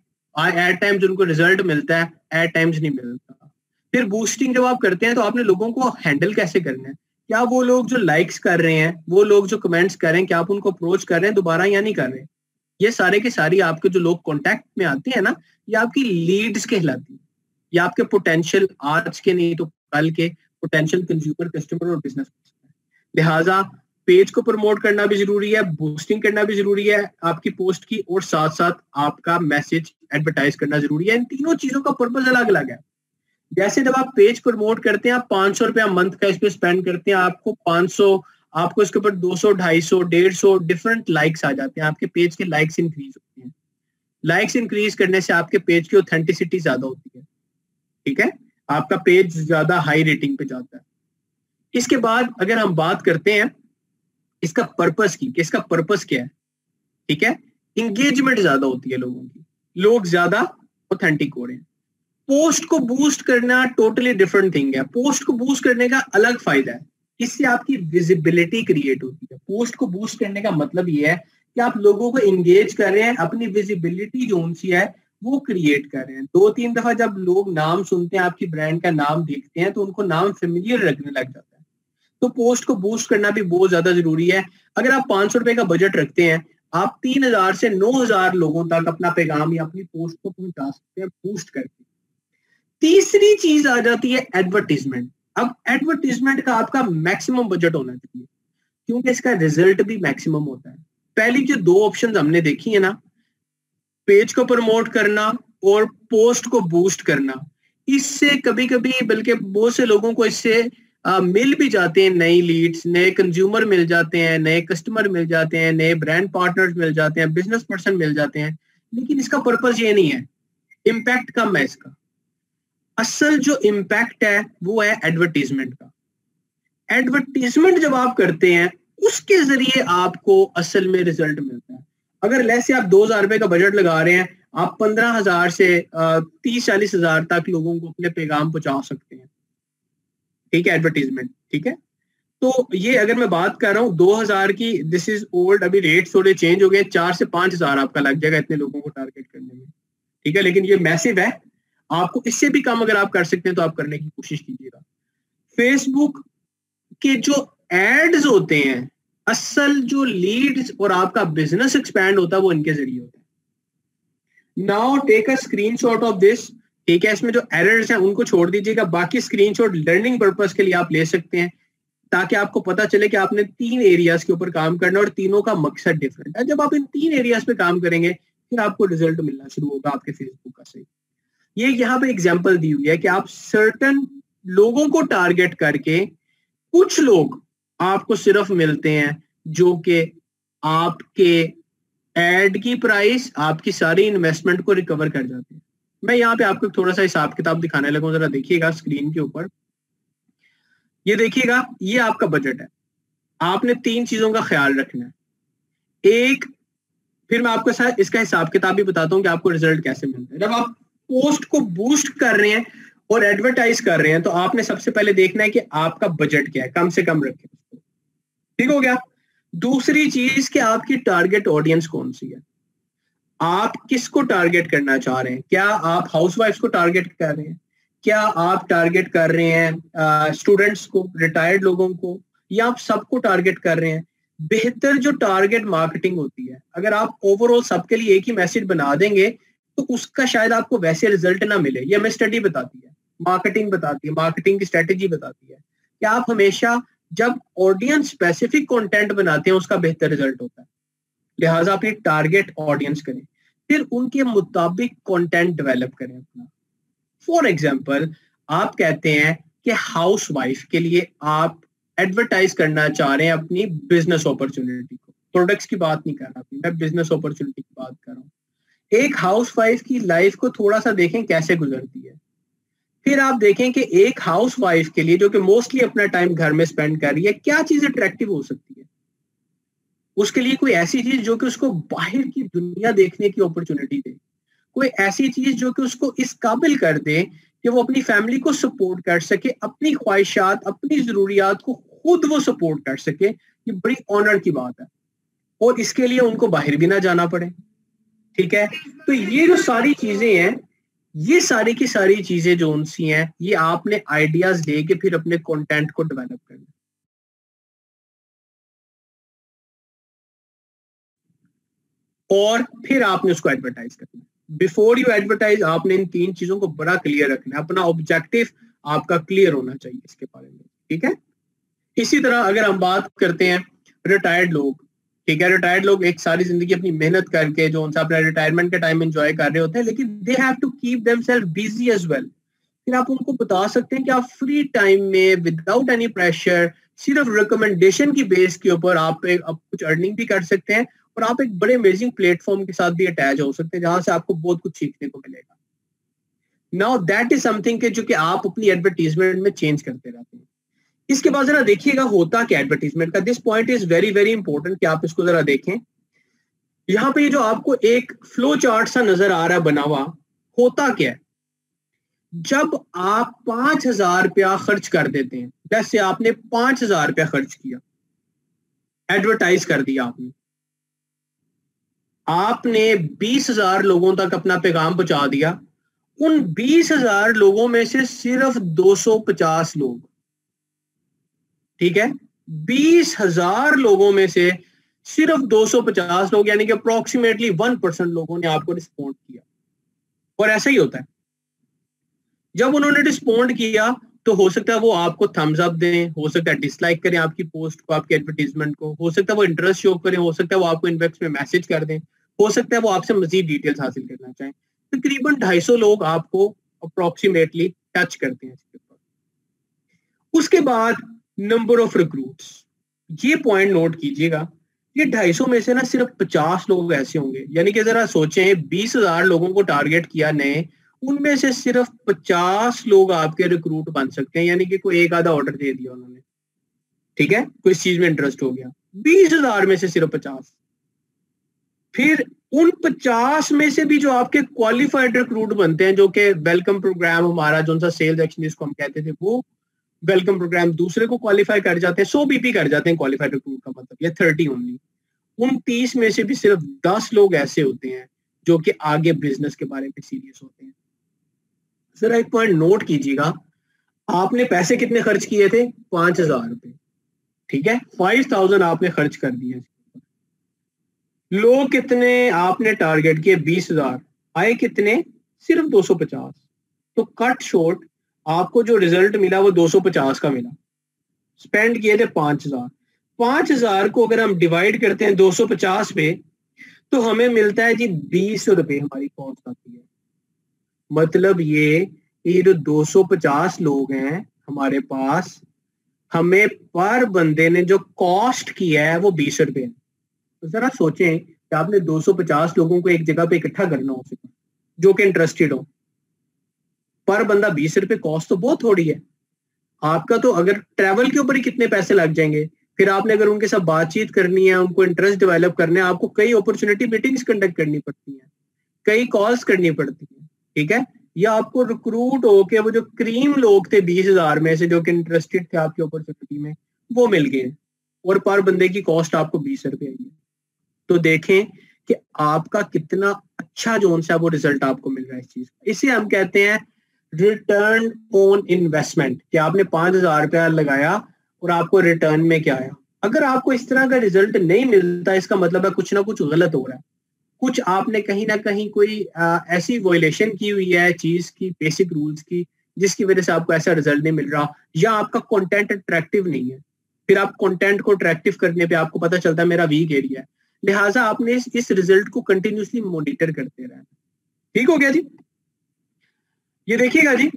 एट टाइम्स उनको रिजल्ट मिलता है, एट टाइम्स नहीं मिलता। फिर बूस्टिंग जब आप करते हैं तो आपने लोगों को हैंडल कैसे करना है, क्या वो लोग जो लाइक्स कर रहे हैं, वो लोग जो कमेंट्स कर रहे हैं, क्या आप उनको अप्रोच कर रहे हैं दोबारा या नहीं कर रहे हैं। ये सारे के सारे आपके जो लोग कांटेक्ट में आते हैं ना, ये आपकी लीड्स कहलाती है, ये आपके पोटेंशियल आज के नहीं तो कल के पोटेंशियल कंज्यूमर, कस्टमर और बिजनेस। लिहाजा पेज को प्रमोट करना भी जरूरी है, बूस्टिंग करना भी जरूरी है आपकी पोस्ट की, और साथ साथ आपका मैसेज एडवर्टाइज करना जरूरी है। इन तीनों चीजों का पर्पज अलग अलग है। जैसे जब आप पेज प्रमोट करते हैं आप 500 रुपया मंथ का इस पे स्पेंड करते हैं, आपको 500, आपको इसके ऊपर 200, 250, 150 डिफरेंट लाइक्स आ जाते हैं, आपके पेज के लाइक्स इंक्रीज होते हैं। लाइक्स इंक्रीज करने से आपके पेज की ऑथेंटिसिटी ज्यादा होती है, ठीक है, आपका पेज ज्यादा हाई रेटिंग पे जाता है। इसके बाद अगर हम बात करते हैं इसका पर्पस की, इसका पर्पस क्या है, ठीक है, इंगेजमेंट ज्यादा होती है लोगों की, लोग ज्यादा ऑथेंटिक हो रहे हैं। पोस्ट को बूस्ट करना टोटली डिफरेंट थिंग है। पोस्ट को बूस्ट करने का अलग फायदा है, इससे आपकी विजिबिलिटी क्रिएट होती है। पोस्ट को बूस्ट करने का मतलब यह है कि आप लोगों को एंगेज कर रहे हैं, अपनी विजिबिलिटी जो उनसी है वो क्रिएट कर रहे हैं। 2-3 दफा जब लोग नाम सुनते हैं, आपकी ब्रांड का नाम देखते हैं, तो उनको नाम फेमिलियर लगने लग जाता है। तो पोस्ट को बूस्ट करना भी बहुत ज्यादा जरूरी है। अगर आप 500 रुपए का बजट रखते हैं, आप 3,000 से 9,000 लोगों तक अपना पैगाम या अपनी पोस्ट को पहुंचा सकते हैं बूस्ट करके। तीसरी चीज आ जाती है एडवर्टीजमेंट। अब एडवर्टीजमेंट का आपका मैक्सिमम बजट होना चाहिए क्योंकि इसका रिजल्ट भी मैक्सिमम होता है। पहली जो 2 ऑप्शंस हमने देखी है ना, पेज को प्रमोट करना और पोस्ट को बूस्ट करना, इससे कभी कभी बल्कि बहुत से लोगों को इससे मिल भी जाते हैं नई लीड्स, नए कंज्यूमर मिल जाते हैं, नए कस्टमर मिल जाते हैं, नए ब्रांड पार्टनर्स मिल जाते हैं, बिजनेस पर्सन मिल जाते हैं, लेकिन इसका पर्पज ये नहीं है, इम्पैक्ट कम है इसका। असल जो इम्पैक्ट है वो है एडवर्टीजमेंट का। एडवर्टीजमेंट जब आप करते हैं उसके जरिए आपको असल में रिजल्ट मिलता है। अगर लेट्स से आप 2,000 रुपए का बजट लगा रहे हैं, आप 15,000 से 30-40,000 तक लोगों को अपने पैगाम पहुंचा सकते हैं, ठीक है, एडवर्टीजमेंट, ठीक है। तो ये अगर मैं बात कर रहा हूँ 2000 की, दिस इज ओल्ड, अभी रेट थोड़े चेंज हो गए, 4,000 से 5,000 आपका लग जाएगा इतने लोगों को टारगेट करने में, ठीक है, लेकिन ये मैसिव है। आपको इससे भी कम अगर आप कर सकते हैं तो आप करने की कोशिश कीजिएगा। फेसबुक के जो एड्स होते हैं, असल जो लीड्स और आपका बिजनेस एक्सपैंड होता है वो इनके जरिए होता है। Now take a screenshot of this, ठीक है, इसमें जो एरर्स हैं उनको छोड़ दीजिएगा, बाकी स्क्रीनशॉट लर्निंग पर्पस के लिए आप ले सकते हैं ताकि आपको पता चले कि आपने 3 एरियाज के ऊपर काम करना और तीनों का मकसद डिफरेंट है। जब आप इन 3 एरियाज पे काम करेंगे फिर आपको रिजल्ट मिलना शुरू होगा आपके फेसबुक का। सही, ये यहाँ पे एग्जाम्पल दी हुई है कि आप सर्टन लोगों को टारगेट करके कुछ लोग आपको सिर्फ मिलते हैं जो कि आपके एड की प्राइस, आपकी सारी इन्वेस्टमेंट को रिकवर कर जाते हैं। मैं यहाँ पे आपको थोड़ा सा हिसाब किताब दिखाने लगा हूँ, जरा देखिएगा स्क्रीन के ऊपर, ये देखिएगा, ये आपका बजट है। आपने 3 चीजों का ख्याल रखना है। एक, फिर मैं आपको साथ इसका हिसाब किताब भी बताता हूँ कि आपको रिजल्ट कैसे मिलता है। जब आप पोस्ट को बूस्ट कर रहे हैं और एडवर्टाइज कर रहे हैं तो आपने सबसे पहले देखना है कि आपका बजट क्या है, कम से कम रखें उसको, ठीक हो गया। दूसरी चीज कि आपकी टारगेट ऑडियंस कौन सी है, आप किसको टारगेट करना चाह रहे हैं, क्या आप हाउसवाइफ्स को टारगेट कर रहे हैं, क्या आप टारगेट कर रहे हैं स्टूडेंट्स को, रिटायर्ड लोगों को, या आप सबको टारगेट कर रहे हैं। बेहतर जो टारगेट मार्केटिंग होती है, अगर आप ओवरऑल सबके लिए एक ही मैसेज बना देंगे तो उसका शायद आपको वैसे रिजल्ट ना मिले। ये हमें स्टडी बताती है, मार्केटिंग बताती है, मार्केटिंग की स्ट्रेटेजी बताती है कि आप हमेशा जब ऑडियंस स्पेसिफिक कंटेंट बनाते हैं उसका बेहतर रिजल्ट होता है। लिहाजा अपनी टारगेट ऑडियंस करें, फिर उनके मुताबिक कंटेंट डेवलप करें अपना। फॉर एग्जांपल, आप कहते हैं कि हाउसवाइफ के लिए आप एडवर्टाइज करना चाह रहे हैं अपनी बिजनेस अपॉर्चुनिटी को, प्रोडक्ट्स की बात नहीं कर रहा हूं मैं, बिजनेस अपॉर्चुनिटी की बात कर रहा हूं। एक हाउसवाइफ की लाइफ को थोड़ा सा देखें कैसे गुजरती है, फिर आप देखें कि एक हाउसवाइफ के लिए जो कि मोस्टली अपना टाइम घर में स्पेंड कर रही है, क्या चीज अट्रैक्टिव हो सकती है उसके लिए, कोई ऐसी चीज जो कि उसको बाहर की दुनिया देखने की अपॉर्चुनिटी दे, कोई ऐसी चीज जो कि उसको इस काबिल कर दे कि वो अपनी फैमिली को सपोर्ट कर सके, अपनी ख्वाहिशात, अपनी जरूरियात को खुद वो सपोर्ट कर सके। ये बड़ी ऑनर की बात है और इसके लिए उनको बाहर भी ना जाना पड़े। ठीक है, तो ये जो सारी चीजें हैं, ये सारी की सारी चीजें जो उनसी हैं, ये आपने आइडियाज लेके फिर अपने कंटेंट को डेवलप करना। और फिर आपने उसको एडवर्टाइज करना है। बिफोर यू एडवर्टाइज आपने इन तीन चीजों को बड़ा क्लियर रखना है, अपना ऑब्जेक्टिव आपका क्लियर होना चाहिए इसके बारे में। ठीक है, इसी तरह अगर हम बात करते हैं रिटायर्ड लोग, ठीक है, रिटायर्ड लोग एक सारी जिंदगी अपनी मेहनत करके जो उनसे अपना रिटायरमेंट का टाइम एंजॉय कर रहे होते हैं, लेकिन they have to keep themselves busy as well. फिर आप उनको बता सकते हैं कि आप फ्री टाइम में विदाउट एनी प्रेशर, सिर्फ रिकमेंडेशन की बेस के ऊपर आप कुछ अर्निंग भी कर सकते हैं और आप एक बड़े अमेजिंग प्लेटफॉर्म के साथ भी अटैच हो सकते हैं जहां से आपको बहुत कुछ सीखने को मिलेगा। नाउ दैट इज समथिंग के जो कि आप अपनी एडवर्टीजमेंट में चेंज करते रहते हैं। इसके बाद जरा देखिएगा होता क्या एडवर्टीजमेंट का, this point is very very important कि आप इसको जरा देखें। यहाँ पे जो आपको एक फ्लो चार्ट सा नजर आ रहा है बना हुआ, होता क्या है? जब आप 5,000 रुपया खर्च कर देते हैं, जैसे आपने 5,000 रुपया खर्च किया, एडवर्टाइज कर दिया, आपने 20,000 लोगों तक अपना पैगाम पहुंचा दिया। उन 20,000 लोगों में से सिर्फ 250 लोग, ठीक है, 20,000 लोगों में से सिर्फ 250 लोग यानी कि अप्रोक्सीमेटली 1% लोगों ने आपको रिस्पॉन्ड किया। और ऐसा ही होता है, जब उन्होंने रिस्पॉन्ड किया तो हो सकता है वो आपको थम्स अप दें, हो सकता है डिसलाइक करें आपकी पोस्ट को, आपके एडवर्टीजमेंट को, हो सकता है वो इंटरेस्ट शो करें, हो सकता है वो आपको इनबॉक्स में मैसेज कर दें, हो सकता है वो आपसे मजीद डिटेल्स हासिल करना चाहें। तकरीबन 250 लोग आपको अप्रोक्सीमेटली टच करते हैं। उसके बाद नंबर ऑफ रिक्रूट्स, ये पॉइंट नोट कीजिएगा, ये 250 में से ना सिर्फ 50 लोग ऐसे होंगे, यानी कि जरा सोचें 20,000 लोगों को टारगेट किया नए, उनमें से सिर्फ 50 लोग आपके रिक्रूट बन सकते हैं, यानी कि कोई एक आधा ऑर्डर दे दिया उन्होंने, ठीक है, कोई इस चीज में इंटरेस्ट हो गया। 20,000 में से सिर्फ 50, फिर उन 50 में से भी जो आपके क्वालिफाइड रिक्रूट बनते हैं, जो कि वेलकम प्रोग्राम हमारा जो सा सेल्स एक्शन जिसको हम कहते थे, वो वेलकम प्रोग्राम दूसरे को क्वालिफाई कर जाते हैं, 100 BP कर जाते हैं क्वालिफाइड रिक्रूट का मतलब, या 30 ओनली। उन 30 में से भी सिर्फ 10 लोग ऐसे होते हैं जो कि आगे बिजनेस के बारे में सीरियस होते हैं। सर एक पॉइंट नोट कीजिएगा, आपने पैसे कितने खर्च किए थे? 5,000 रुपए, ठीक है, 5,000 आपने खर्च कर दिए। लोग कितने आपने टारगेट किए? 20,000, आए कितने? सिर्फ 250। तो कट शॉर्ट आपको जो रिजल्ट मिला वो 250 का मिला, स्पेंड किए थे 5,000। 5,000 को अगर हम डिवाइड करते हैं 250 पे तो हमें मिलता है जी 20 रुपए हमारी कॉस्ट आती है। मतलब ये जो 250 लोग हैं हमारे पास, हमें पर बंदे ने जो कॉस्ट किया है वो 20 रुपए है। तो जरा सोचें कि आपने 250 लोगों को एक जगह पे इकट्ठा करना हो सके जो कि इंटरेस्टेड हो, पर बंदा 20 रुपए, कॉस्ट तो बहुत थोड़ी है। आपका तो अगर ट्रैवल के ऊपर ही कितने पैसे लग जाएंगे, फिर आपने अगर उनके साथ बातचीत करनी है, उनको इंटरेस्ट डेवलप करना है, आपको कई अपॉर्चुनिटी मीटिंग्स कंडक्ट करनी पड़ती है, कई कॉल्स करनी पड़ती है, ठीक है, या आपको रिक्रूट होके वो जो क्रीम लोग थे 20,000 में से जो कि इंटरेस्टेड थे आपकी अपॉर्चुनिटी में, वो मिल गए और पर बंदे की कॉस्ट आपको 20 रुपए आई है। तो देखें कि आपका कितना अच्छा जो उनसे वो रिजल्ट आपको मिल रहा है इस चीज का। इसे हम कहते हैं रिटर्न ऑन इन्वेस्टमेंट, कि आपने 5,000 रुपया लगाया और आपको रिटर्न में क्या आया। अगर आपको इस तरह का रिजल्ट नहीं मिलता, इसका मतलब है कुछ ना कुछ गलत हो रहा है, कुछ आपने कहीं ना कहीं कोई ऐसी वॉयलेशन की हुई है चीज की, बेसिक रूल्स की, जिसकी वजह से आपको ऐसा रिजल्ट नहीं मिल रहा, या आपका कंटेंट अट्रैक्टिव नहीं है। फिर आप कंटेंट को अट्रैक्टिव करने पे आपको पता चलता है मेरा वीक एरिया है, लिहाजा आपने इस रिजल्ट को कंटिन्यूसली मॉनिटर करते रहना। ठीक हो गया जी, ये देखिएगा जी।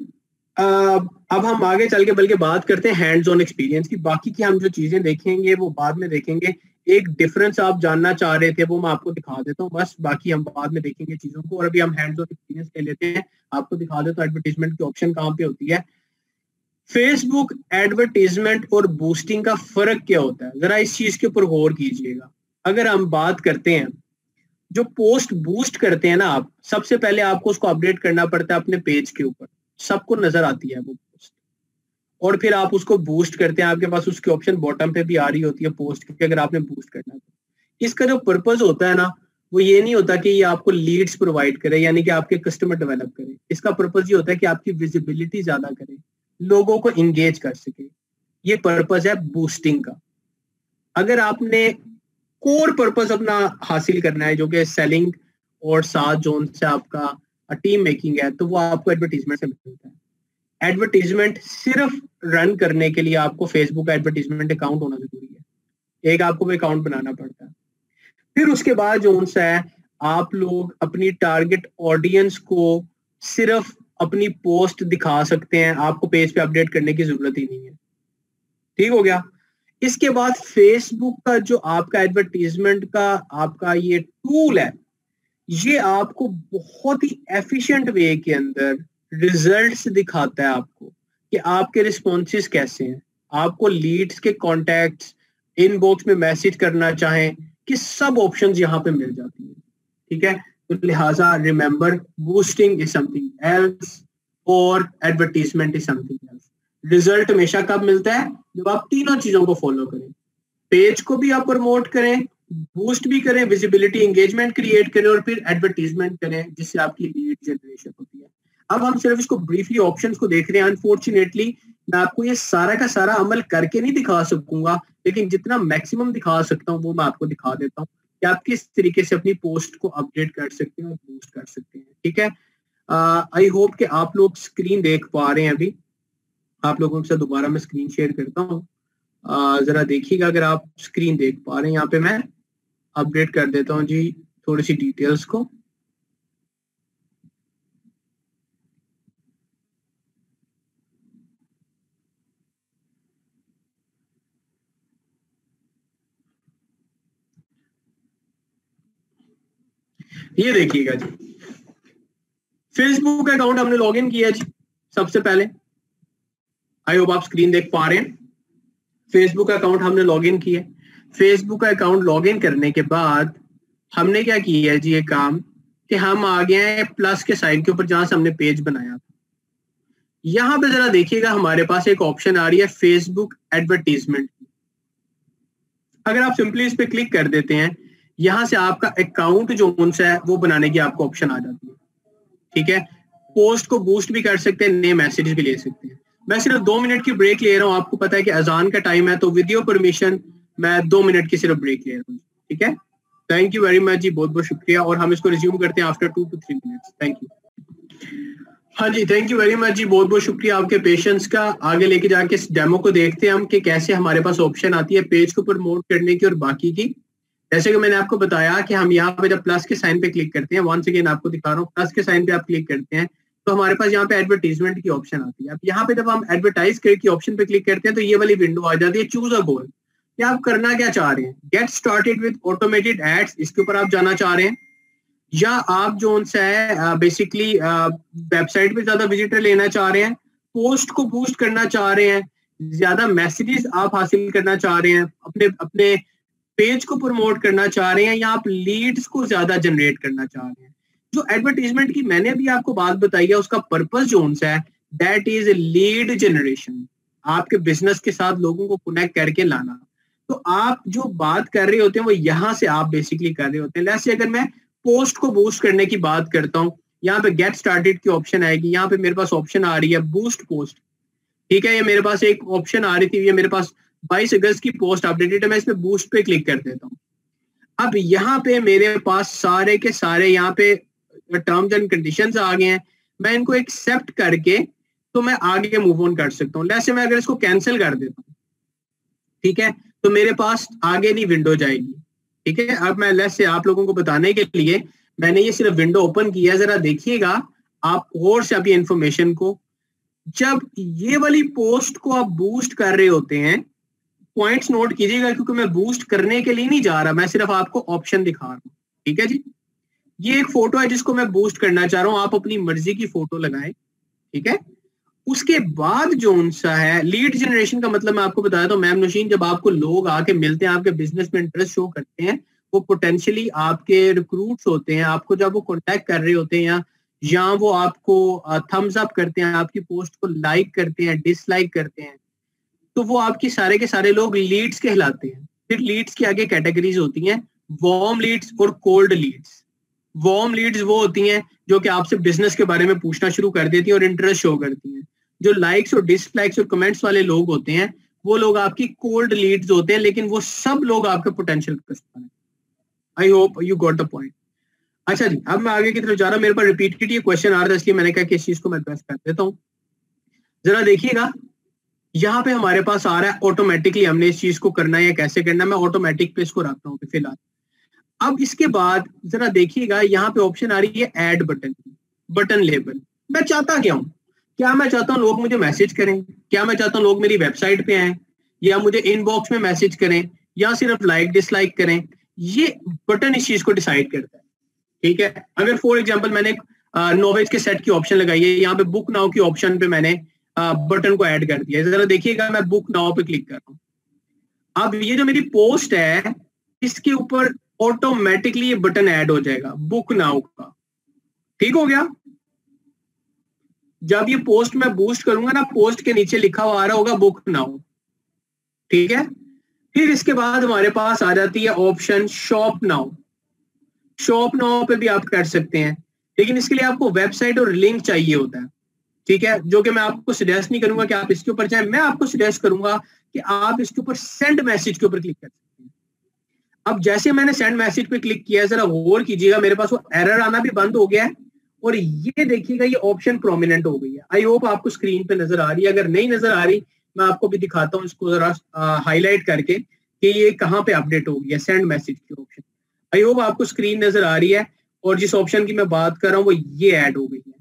अब हम आगे चल के बल्कि बात करते हैं हैंड्स ऑन एक्सपीरियंस की, बाकी की हम जो चीजें देखेंगे वो बाद में देखेंगे। एक डिफरेंस आप जानना चाह रहे थे वो मैं आपको दिखा देता हूँ बस, बाकी हम बाद में देखेंगे चीजों को। और अभी हम हैंड्स ऑन एक्सपीरियंस ले लेते हैं, आपको दिखा देता हूँ एडवर्टीजमेंट की ऑप्शन कहाँ पे होती है। फेसबुक एडवर्टीजमेंट और बूस्टिंग का फर्क क्या होता है, जरा इस चीज के ऊपर गौर कीजिएगा। अगर हम बात करते हैं जो पोस्ट बूस्ट करते हैं ना आप, सबसे पहले आपको उसको अपडेट करना पड़ता है अपने पेज के ऊपर, सबको नजर आती है वो पोस्ट, और फिर आप उसको बूस्ट करते हैं। आपके पास उसकी ऑप्शन बॉटम पे भी आ रही होती है पोस्ट की, अगर आपने बूस्ट करना है। इसका जो पर्पस होता है ना वो ये नहीं होता कि ये आपको लीड्स प्रोवाइड करे, यानी कि आपके कस्टमर डेवलप करे। इसका पर्पस ये होता है कि आपकी विजिबिलिटी ज्यादा करे, लोगों को इंगेज कर सके, ये पर्पस है बूस्टिंग का। अगर आपने कोर पर्पस अपना हासिल करना है जो कि सेलिंग और साथ जोन से आपका टीम मेकिंग है, तो वो आपको एडवर्टीजमेंट से मिलता है। एडवर्टीजमेंट सिर्फ रन करने के लिए आपको फेसबुक एडवर्टीजमेंट अकाउंट होना जरूरी है, एक आपको अकाउंट बनाना पड़ता है। फिर उसके बाद जोन सा है, आप लोग अपनी टारगेट ऑडियंस को सिर्फ अपनी पोस्ट दिखा सकते हैं, आपको पेज पे अपडेट करने की जरूरत ही नहीं है। ठीक हो गया। इसके बाद फेसबुक का जो आपका एडवर्टीजमेंट का आपका ये टूल है, ये आपको बहुत ही एफिशिएंट वे के अंदर रिजल्ट्स दिखाता है आपको कि आपके रिस्पॉन्सेस कैसे हैं, आपको लीड्स के कॉन्टैक्ट्स, इनबॉक्स में मैसेज करना चाहें, कि सब ऑप्शंस यहाँ पे मिल जाती हैं। ठीक है, तो लिहाजा remember boosting is something else और advertisement is something else. Result हमेशा कब मिलता है, जब आप तीनों चीजों को फॉलो करें, पेज को भी आप प्रमोट करें, बूस्ट भी करें, विजिबिलिटी एंगेजमेंट क्रिएट करें, और फिर एडवर्टीजमेंट करें जिससे आपकी लीड जनरेशन होती है। अब हम सिर्फ इसको ब्रीफली ऑप्शंस को देख रहे हैं। अनफॉर्चुनेटली मैं आपको ये सारा का सारा अमल करके नहीं दिखा सकूंगा, लेकिन जितना मैक्सिमम दिखा सकता हूँ वो मैं आपको दिखा देता हूँ कि आप किस तरीके से अपनी पोस्ट को अपडेट कर सकते हैं और बूस्ट कर सकते हैं। ठीक है, आई होप कि आप लोग स्क्रीन देख पा रहे हैं। अभी आप लोगों के साथ दोबारा मैं स्क्रीन शेयर करता हूँ, जरा देखिएगा। अगर आप स्क्रीन देख पा रहे हैं, यहाँ पे मैं अपडेट कर देता हूं जी थोड़ी सी डिटेल्स को। ये देखिएगा जी, फेसबुक अकाउंट हमने लॉगिन किया जी। सबसे पहले आई होप आप स्क्रीन देख पा रहे हैं, फेसबुक अकाउंट हमने लॉगिन किया। फेसबुक का अकाउंट लॉगिन करने के बाद हमने क्या किया है जी, ये काम कि हम आ गए हैं प्लस के साइन के ऊपर जहां से हमने पेज बनाया था। यहाँ पे जरा देखिएगा, हमारे पास एक ऑप्शन आ रही है फेसबुक एडवर्टीजमेंट। अगर आप सिंपली इस पे क्लिक कर देते हैं, यहाँ से आपका अकाउंट जो उनसे है वो बनाने की आपको ऑप्शन आ जाती है। ठीक है, पोस्ट को बूस्ट भी कर सकते हैं, नए मैसेज भी ले सकते हैं। मैं सिर्फ 2 मिनट की ब्रेक ले रहा हूँ, आपको पता है कि अजान का टाइम है, तो विद योर परमिशन मैं 2 मिनट की सिर्फ ब्रेक ले रहा हूँ। ठीक है, थैंक यू वेरी मच जी, बहुत बहुत शुक्रिया। और हम इसको रिज्यूम करते हैं after 2 to 3 minutes. Thank you. हाँ जी, थैंक यू वेरी मच जी, बहुत बहुत शुक्रिया आपके पेशेंस का। आगे लेके जाके इस डेमो को देखते हैं हम कि कैसे हमारे पास ऑप्शन आती है पेज को प्रमोट करने की और बाकी की। जैसे कि मैंने आपको बताया कि हम यहाँ पे जब प्लस के साइन पे क्लिक करते हैं, वंस अगेन आपको दिखा रहा हूँ, प्लस के साइन पे आप क्लिक करते हैं तो हमारे पास यहाँ पे एडवर्टीजमेंट की ऑप्शन आती है। अब यहाँ पे जब हम एडवर्टाइज के ऑप्शन पे क्लिक करते हैं तो ये वाली विंडो आ जाती है, चूज अ गोल। आप करना क्या चाह रहे हैं, get started with automated ads, इसके ऊपर आप जाना चाह रहे हैं, या आप जो है बेसिकली वेबसाइट पे ज्यादा विजिटर लेना चाह रहे हैं, पोस्ट को बूस्ट करना चाह रहे हैं, ज्यादा मैसेजेस आप हासिल करना चाह रहे हैं, अपने पेज को प्रमोट करना चाह रहे हैं, या आप लीड्स को ज्यादा जनरेट करना चाह रहे हैं। जो एडवर्टीजमेंट की मैंने अभी आपको बात बताई है, उसका पर्पज जो है दैट इज लीड जनरेशन, आपके बिजनेस के साथ लोगों को कनेक्ट करके लाना। तो आप जो बात कर रहे होते हैं वो यहाँ से आप बेसिकली कर रहे होते हैं। जैसे अगर मैं पोस्ट को बूस्ट करने की बात करता हूँ, यहाँ पे गेट स्टार्टेड की ऑप्शन आएगी, यहाँ पे मेरे पास ऑप्शन आ रही है बूस्ट पोस्ट। ठीक है, ये मेरे पास एक ऑप्शन आ रही थी, ये मेरे पास 22 अगस्त की पोस्ट अपडेटेड है, मैं इस पे बूस्ट पे क्लिक कर देता हूँ। अब यहाँ पे मेरे पास सारे के सारे यहाँ पे टर्म्स एंड कंडीशंस आ गए हैं, मैं इनको एक्सेप्ट करके तो मैं आगे मूव ऑन कर सकता हूँ। जैसे मैं अगर इसको कैंसिल कर देता हूँ, ठीक है, तो मेरे पास आगे नहीं विंडो जाएगी। ठीक है। अब मैं लेट्स से आप लोगों को बताने के लिए मैंने ये सिर्फ विंडो ओपन किया, जरा देखिएगा आप और से अभी इंफॉर्मेशन को। जब ये वाली पोस्ट को आप बूस्ट कर रहे होते हैं, पॉइंट्स नोट कीजिएगा क्योंकि मैं बूस्ट करने के लिए नहीं जा रहा, मैं सिर्फ आपको ऑप्शन दिखा रहा हूँ, ठीक है जी। ये एक फोटो है जिसको मैं बूस्ट करना चाह रहा हूँ, आप अपनी मर्जी की फोटो लगाएं, ठीक है। उसके बाद जो उनसा है लीड जनरेशन का मतलब मैं आपको बताया था मैम नौशीन, जब आपको लोग आके मिलते हैं, आपके बिजनेस में इंटरेस्ट शो करते हैं, वो पोटेंशियली आपके रिक्रूट्स होते हैं, आपको जब वो कॉन्टेक्ट कर रहे होते हैं या वो आपको थम्स अप करते हैं, आपकी पोस्ट को लाइक करते हैं, डिसलाइक करते हैं, तो वो आपके सारे के सारे लोग लीड्स कहलाते हैं। फिर लीड्स के आगे कैटेगरीज होती हैं, वार्म लीड्स और कोल्ड लीड्स। वार्म लीड्स वो होती हैं जो कि आपसे बिजनेस के बारे में पूछना शुरू कर देती हैं और इंटरेस्ट शो करती हैं। जो लाइक्स और डिसलाइक्स और कमेंट्स वाले लोग होते हैं वो लोग आपकी कोल्ड लीड्स होते हैं, लेकिन वो सब लोग आपके पोटेंशियल कस्टमर हैं। I hope you got the point. अच्छा जी, अब मैं आगे की तरफ जा रहा हूँ। मेरे पास रिपीटेड ये क्वेश्चन आ रहा था, इसलिए मैंने कहा कि इस चीज को मैं एड्रेस कर देता हूँ। जरा देखिएगा यहाँ पे हमारे पास आ रहा है ऑटोमेटिकली, हमने इस चीज को करना है या कैसे करना है, मैं ऑटोमेटिक पे इसको रखता हूँ फिलहाल। अब इसके बाद जरा देखिएगा यहाँ पे ऑप्शन आ रही है ऐड बटन, बटन लेबल। मैं चाहता क्या हूँ? क्या मैं चाहता हूँ लोग मुझे मैसेज करें? क्या मैं चाहता हूँ लोग मेरी वेबसाइट पे आए या मुझे इनबॉक्स में मैसेज करें या सिर्फ लाइक डिसलाइक करें? ये बटन इस चीज को डिसाइड करता है, ठीक है। अगर फॉर एग्जांपल मैंने नॉवेज के सेट की ऑप्शन लगाई है, यहाँ पे बुक नाउ की ऑप्शन पे मैंने बटन को ऐड कर दिया। जरा देखिएगा मैं बुक नाउ पे क्लिक कर रहा हूँ। अब ये जो मेरी पोस्ट है इसके ऊपर ऑटोमेटिकली ये बटन ऐड हो जाएगा बुक नाउ का, ठीक हो गया। जब ये पोस्ट मैं बूस्ट करूंगा ना, पोस्ट के नीचे लिखा हुआ आ रहा होगा बुक नाउ, ठीक है। फिर इसके बाद हमारे पास आ जाती है option shop now. Shop now पे भी आप कर सकते हैं, लेकिन इसके लिए आपको वेबसाइट और लिंक चाहिए होता है, ठीक है, जो कि मैं आपको सजेस्ट नहीं करूंगा कि आप इसके ऊपर जाएं। मैं आपको सजेस्ट करूंगा कि आप इसके ऊपर सेंड मैसेज के ऊपर क्लिक कर सकते हैं। अब जैसे मैंने सेंड मैसेज पे क्लिक किया, जरा गौर कीजिएगा, मेरे पास वो एरर आना भी बंद हो गया है और ये देखिएगा ये ऑप्शन प्रोमिनेंट हो गई है। आई होप आपको स्क्रीन पे नजर आ रही है, अगर नहीं नजर आ रही मैं आपको भी दिखाता हूँ इसको जरा हाईलाइट करके कि ये कहाँ पे अपडेट हो गई है, सेंड मैसेज की ऑप्शन। आई होप आपको स्क्रीन नजर आ रही है और जिस ऑप्शन की मैं बात कर रहा हूँ वो ये ऐड हो गई है,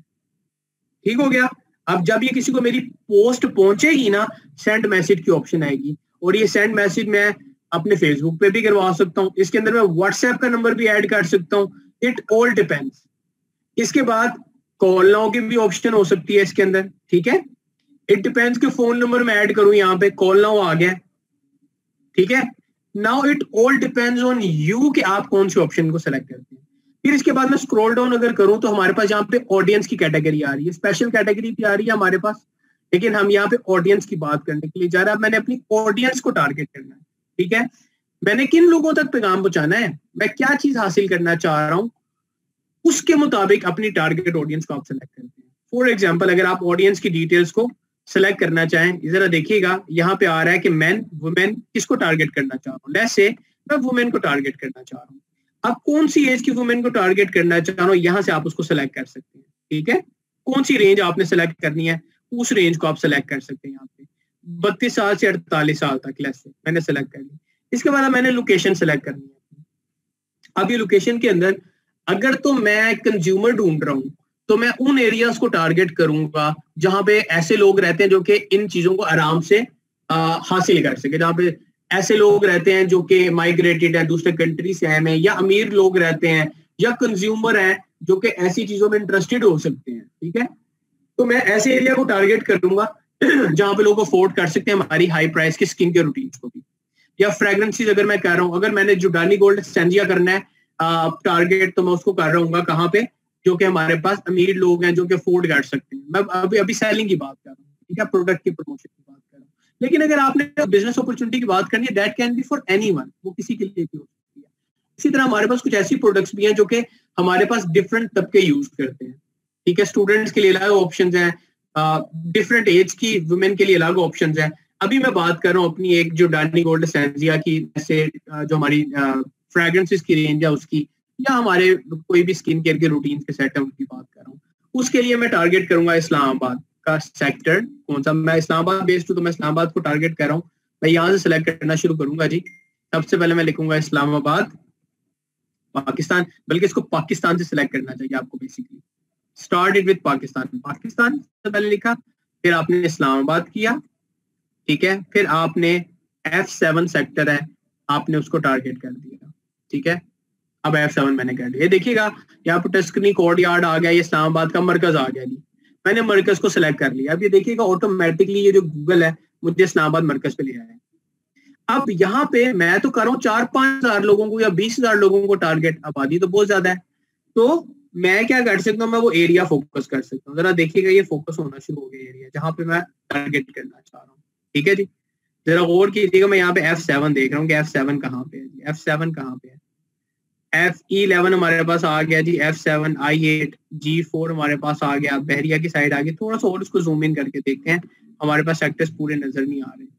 ठीक हो गया। अब जब ये किसी को मेरी पोस्ट पहुंचेगी ना, सेंड मैसेज की ऑप्शन आएगी और ये सेंड मैसेज मैं अपने फेसबुक पे भी करवा सकता हूँ, इसके अंदर मैं व्हाट्सएप का नंबर भी ऐड कर सकता हूँ, इट ऑल डिपेंड्स। इसके बाद कॉल नाउ की भी ऑप्शन हो सकती है इसके अंदर, ठीक है। इट डिपेंड्स कि फोन नंबर मैं ऐड करूं, यहाँ पे कॉल नाउ आ गया, ठीक है। Now it all depends on you कि आप कौन से ऑप्शन को सेलेक्ट करते हैं। फिर इसके बाद मैं स्क्रॉल डाउन अगर करूं तो हमारे पास यहाँ पे ऑडियंस की कैटेगरी आ रही है, स्पेशल कैटेगरी भी आ रही है हमारे पास, लेकिन हम यहाँ पे ऑडियंस की बात करने के लिए जा रहे हैं। मैंने अपनी ऑडियंस को टारगेट करना है, ठीक है, मैंने किन लोगों तक पैगाम पहुंचाना है, मैं क्या चीज हासिल करना चाह रहा हूँ, उसके मुताबिक अपनी टारगेट ऑडियंस को आप सेलेक्ट करते हैं। फॉर एग्जाम्पल अगर आप ऑडियंस की डिटेल्स को सेलेक्ट करना चाहें, जरा देखिएगा यहाँ पे आ रहा है कि मैन वुमेन किसको टारगेट करना चाह रहा हूँ। लेट्स से मैं वुमेन को टारगेट करना चाह रहा हूँ। आप कौन सी एज की वुमेन को टारगेट करना चाह रहा हूँ, यहाँ से आप उसको सेलेक्ट कर सकते हैं, ठीक है। कौन सी रेंज आपने सेलेक्ट करनी है उस रेंज को आप सेलेक्ट कर सकते हैं। यहाँ पे 32 साल से 48 साल तक लेट्स से मैंने सेलेक्ट कर ली। इसके बाद मैंने लोकेशन सेलेक्ट करनी है। अब ये लोकेशन के अंदर अगर तो मैं कंज्यूमर ढूंढ रहा हूँ तो मैं उन एरियाज को टारगेट करूंगा जहां पे ऐसे लोग रहते हैं जो कि इन चीजों को आराम से हासिल कर सके, जहां पे ऐसे लोग रहते हैं जो कि माइग्रेटेड हैं, दूसरे कंट्री से आए हैं, या अमीर लोग रहते हैं या कंज्यूमर हैं जो कि ऐसी चीजों में इंटरेस्टेड हो सकते हैं, ठीक है। तो मैं ऐसे एरिया को टारगेट करूंगा जहां पे लोग अफोर्ड कर सकते हैं हमारी हाई प्राइस की स्किन केयर रूटीन को भी, या फ्रेग्रेंसीज अगर मैं कह रहा हूँ, अगर मैंने जुडानी गोल्ड सैंजिया करना है टारगेट, तो मैं उसको कर रहा हूँ कहाँ पे, जो कि हमारे पास अमीर लोग हैं जो कि अफोर्ड कर सकते हैं। मैं अभी सेलिंग की बात कर रहा हूँ, ठीक है, प्रोडक्ट की प्रमोशन की बात कर रहा हूँ। लेकिन अगर आपने बिजनेस अपॉर्चुनिटी की बात करनी है, that can be for anyone, वो किसी के लिए भी हो सकती है। इसी तरह हमारे पास कुछ ऐसी प्रोडक्ट्स भी हैं जो कि हमारे पास डिफरेंट तबके यूज करते हैं, ठीक है। स्टूडेंट्स के लिए अलग ऑप्शन है, डिफरेंट एज की वुमेन के लिए अलग ऑप्शन है। अभी मैं बात कर रहा हूँ अपनी एक जो डानी गोल्ड सैंजिया की, जैसे जो हमारी फ्रेग्रेंसेस की रेंज है उसकी, या हमारे कोई भी स्किन केयर के रूटीन के सेट है उनकी बात कर रहा हूँ। उसके लिए मैं टारगेट करूंगा इस्लामाबाद का सेक्टर कौन सा, मैं इस्लामाबाद बेस्ड हूँ तो मैं इस्लामाबाद को टारगेट कर रहा हूँ। मैं यहाँ से सिलेक्ट करना शुरू करूंगा जी। सबसे पहले मैं लिखूंगा इस्लामाबाद, पाकिस्तान, बल्कि इसको पाकिस्तान से सिलेक्ट करना चाहिए आपको। Basically started with Pakistan, Pakistan से पहले लिखा, फिर आपने इस्लामाबाद किया, ठीक है, फिर आपने F7 सेक्टर है, आपने उसको टारगेट कर दिया, ठीक है। अब F7 मैंने कर दिया, देखिएगा यहाँ पर टस्कनी कोर्ट यार्ड आ गया, ये इस्लामाबाद का मरकज आ गया जी, मैंने मरकज को सिलेक्ट कर लिया। अब ये देखिएगा ऑटोमेटिकली ये जो गूगल है मुझे इस्लामाबाद मरकज पे ले आया। अब यहाँ पे मैं तो कर रहा हूँ 4-5 हजार लोगों को या 20 हजार लोगों को टारगेट, आबादी तो बहुत ज्यादा है, तो मैं क्या कर सकता हूँ, मैं वो एरिया फोकस कर सकता हूँ। जरा देखिएगा ये फोकस होना शुरू हो गया एरिया जहाँ पे मैं टारगेट करना चाह रहा हूँ, ठीक है जी। जरा गौर कीजिएगा, मैं यहाँ पे F7 देख रहा हूँ कि F7 कहाँ पे है जी, F7 कहाँ पे है। F11 हमारे पास आ गया जी, F7, I8, G4 हमारे पास आ गया, बहरिया की साइड आ गई। थोड़ा सा और इसको जूम इन करके देखते हैं, हमारे पास सेक्टर्स पूरे नजर नहीं आ रहे।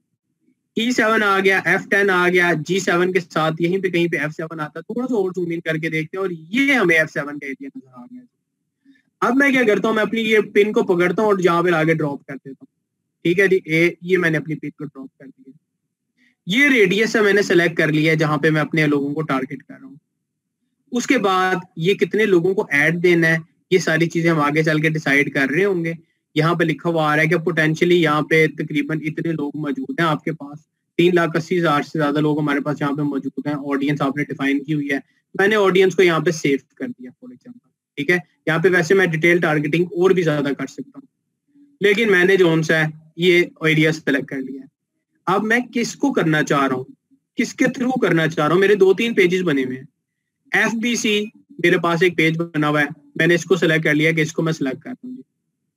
E7 आ गया, F10 आ गया, G7 के साथ यहीं पे कहीं पे F7 आता, थोड़ा सा और जूम इन करके देखते हैं, और ये हमें F7 का एरिया नजर आ गया। अब मैं क्या करता हूँ, मैं अपनी ये पिन को पकड़ता हूँ और यहाँ पे आगे ड्रॉप कर देता हूँ, ठीक है जी। ये मैंने अपनी पिन को ड्रॉप कर दिया, ये रेडियस है मैंने सेलेक्ट कर लिया है जहाँ पे मैं अपने लोगों को टारगेट कर रहा हूँ। उसके बाद ये कितने लोगों को ऐड देना है, ये सारी चीजें हम आगे चल के डिसाइड कर रहे होंगे। यहाँ पे लिखा हुआ आ रहा है कि पोटेंशियली यहाँ पे तकरीबन इतने लोग मौजूद हैं आपके पास, 3,80,000 से ज्यादा लोग हमारे पास यहाँ पे मौजूद हैं। ऑडियंस आपने डिफाइन की हुई है, मैंने ऑडियंस को यहाँ पे सेव कर दिया फॉर एग्जांपल, ठीक है। यहाँ पे वैसे मैं डिटेल टारगेटिंग और भी ज्यादा कर सकता हूँ, लेकिन मैंने जो उनसे ये एरिया सेलेक्ट कर लिया। अब मैं किसको करना चाह रहा हूँ, किसके थ्रू करना चाह रहा हूँ, मेरे 2-3 पेजेस बने हुए हैं। FBC मेरे पास एक पेज बना हुआ है, मैंने इसको सेलेक्ट कर लिया कि इसको मैं सेलेक्ट कर दूंगी,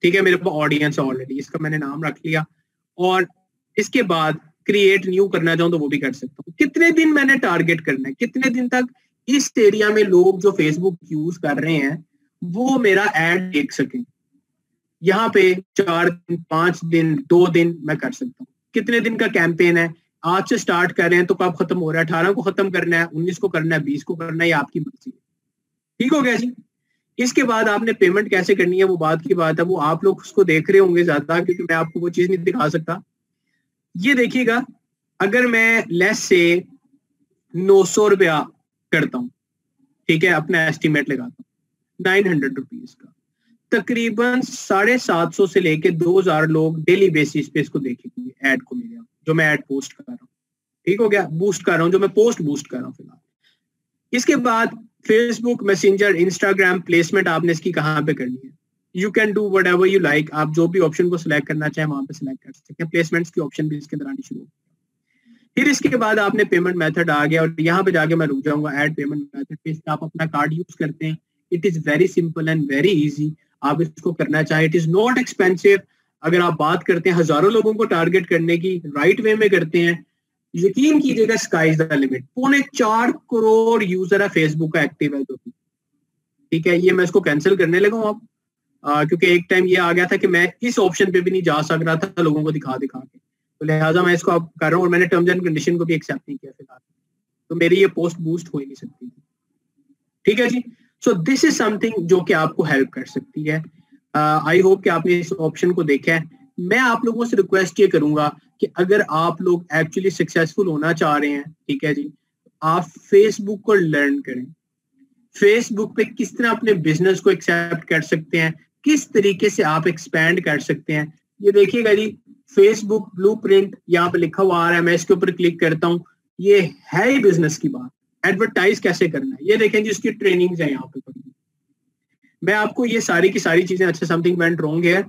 ठीक है। मेरे पास ऑडियंस है ऑलरेडी, इसका मैंने नाम रख लिया, और इसके बाद क्रिएट न्यू करना चाहूँ तो वो भी कर सकता हूँ। कितने दिन मैंने टारगेट करना है, कितने दिन तक इस एरिया में लोग जो फेसबुक यूज कर रहे हैं वो मेरा एड देख सकें। यहाँ पे 4 दिन 5 दिन 2 दिन मैं कर सकता हूँ। कितने दिन का कैंपेन है, आज से स्टार्ट कर रहे हैं तो कब खत्म हो रहा है, 18 को खत्म करना है, 19 को करना है, 20 को करना है, ये आपकी मर्जी है, ठीक हो गया जी। इसके बाद आपने पेमेंट कैसे करनी है वो बात की बात है, वो आप लोग उसको देख रहे होंगे ज्यादा, क्योंकि मैं आपको वो चीज नहीं दिखा सकता। ये देखिएगा, अगर मैं लेस से 900 रुपया करता हूँ, ठीक है, अपना एस्टीमेट लगाता हूँ 900 रुपीज का, तकरीबन 750 से लेके 2000 लोग डेली बेसिस पे इसको देखेंगे ऐड को मेरे, जो मैं ऐड पोस्ट कर रहा हूँ, ठीक हो गया, बूस्ट कर रहा हूँ, जो मैं पोस्ट बूस्ट कर रहा हूँ फिलहाल। इसके बाद फेसबुक मैसेंजर इंस्टाग्राम प्लेसमेंट आपने इसकी कहाँ पे करनी है, you can do whatever you like, आप जो भी ऑप्शन को सिलेक्ट करना चाहे वहां पे सिलेक्ट कर सकते हैं। प्लेसमेंट्स की ऑप्शन भी इसके दौरान शुरू हो गया। फिर इसके बाद आपने पेमेंट मेथड आ गया, और यहाँ पे जाके मैं रुक जाऊंगा ऐड पेमेंट मेथड पे। आप अपना कार्ड यूज करते हैं, it is very simple and very easy, आप इसको करना चाहे, इट इज नॉट एक्सपेंसिव। अगर आप बात करते हैं हजारों लोगों को टारगेट करने की, राइट वे में करते हैं, यकीन कीजिएगा sky is the limit. 4.25 crore user है फेसबुक का एक्टिव है, तो ठीक है। ये मैं इसको कैंसिल करने लगा हूं अब, क्योंकि एक टाइम ये आ गया था कि मैं इस ऑप्शन पे भी नहीं जा सक रहा था लोगों को दिखा दिखा के, तो लिहाजा मैं इसको अब कर रहा हूँ, और मैंने टर्म्स एंड कंडीशन को भी एक्सेप्ट नहीं किया फिलहाल, तो मेरी ये पोस्ट बूस्ट हो ही नहीं सकती थी, ठीक है जी। सो दिस इज समथिंग जो कि आपको हेल्प कर सकती है। आई होप कि आपने इस ऑप्शन को देखा है। मैं आप लोगों से रिक्वेस्ट ये करूंगा कि अगर आप लोग एक्चुअली सक्सेसफुल होना चाह रहे हैं, ठीक है जी, आप फेसबुक को लर्न करें, फेसबुक पे किस तरह अपने बिजनेस को एक्सेप्ट कर सकते हैं, किस तरीके से आप एक्सपैंड कर सकते हैं। ये देखिएगा जी, फेसबुक ब्लूप्रिंट यहाँ पे लिखा हुआ आ रहा है, मैं इसके ऊपर क्लिक करता हूँ, ये है ही बिजनेस की बात, एडवर्टाइज कैसे करना है। ये देखें जी, उसकी ट्रेनिंग है यहाँ पे, मैं आपको ये सारी की सारी चीजें, अच्छा समथिंग वेंट रॉन्ग है,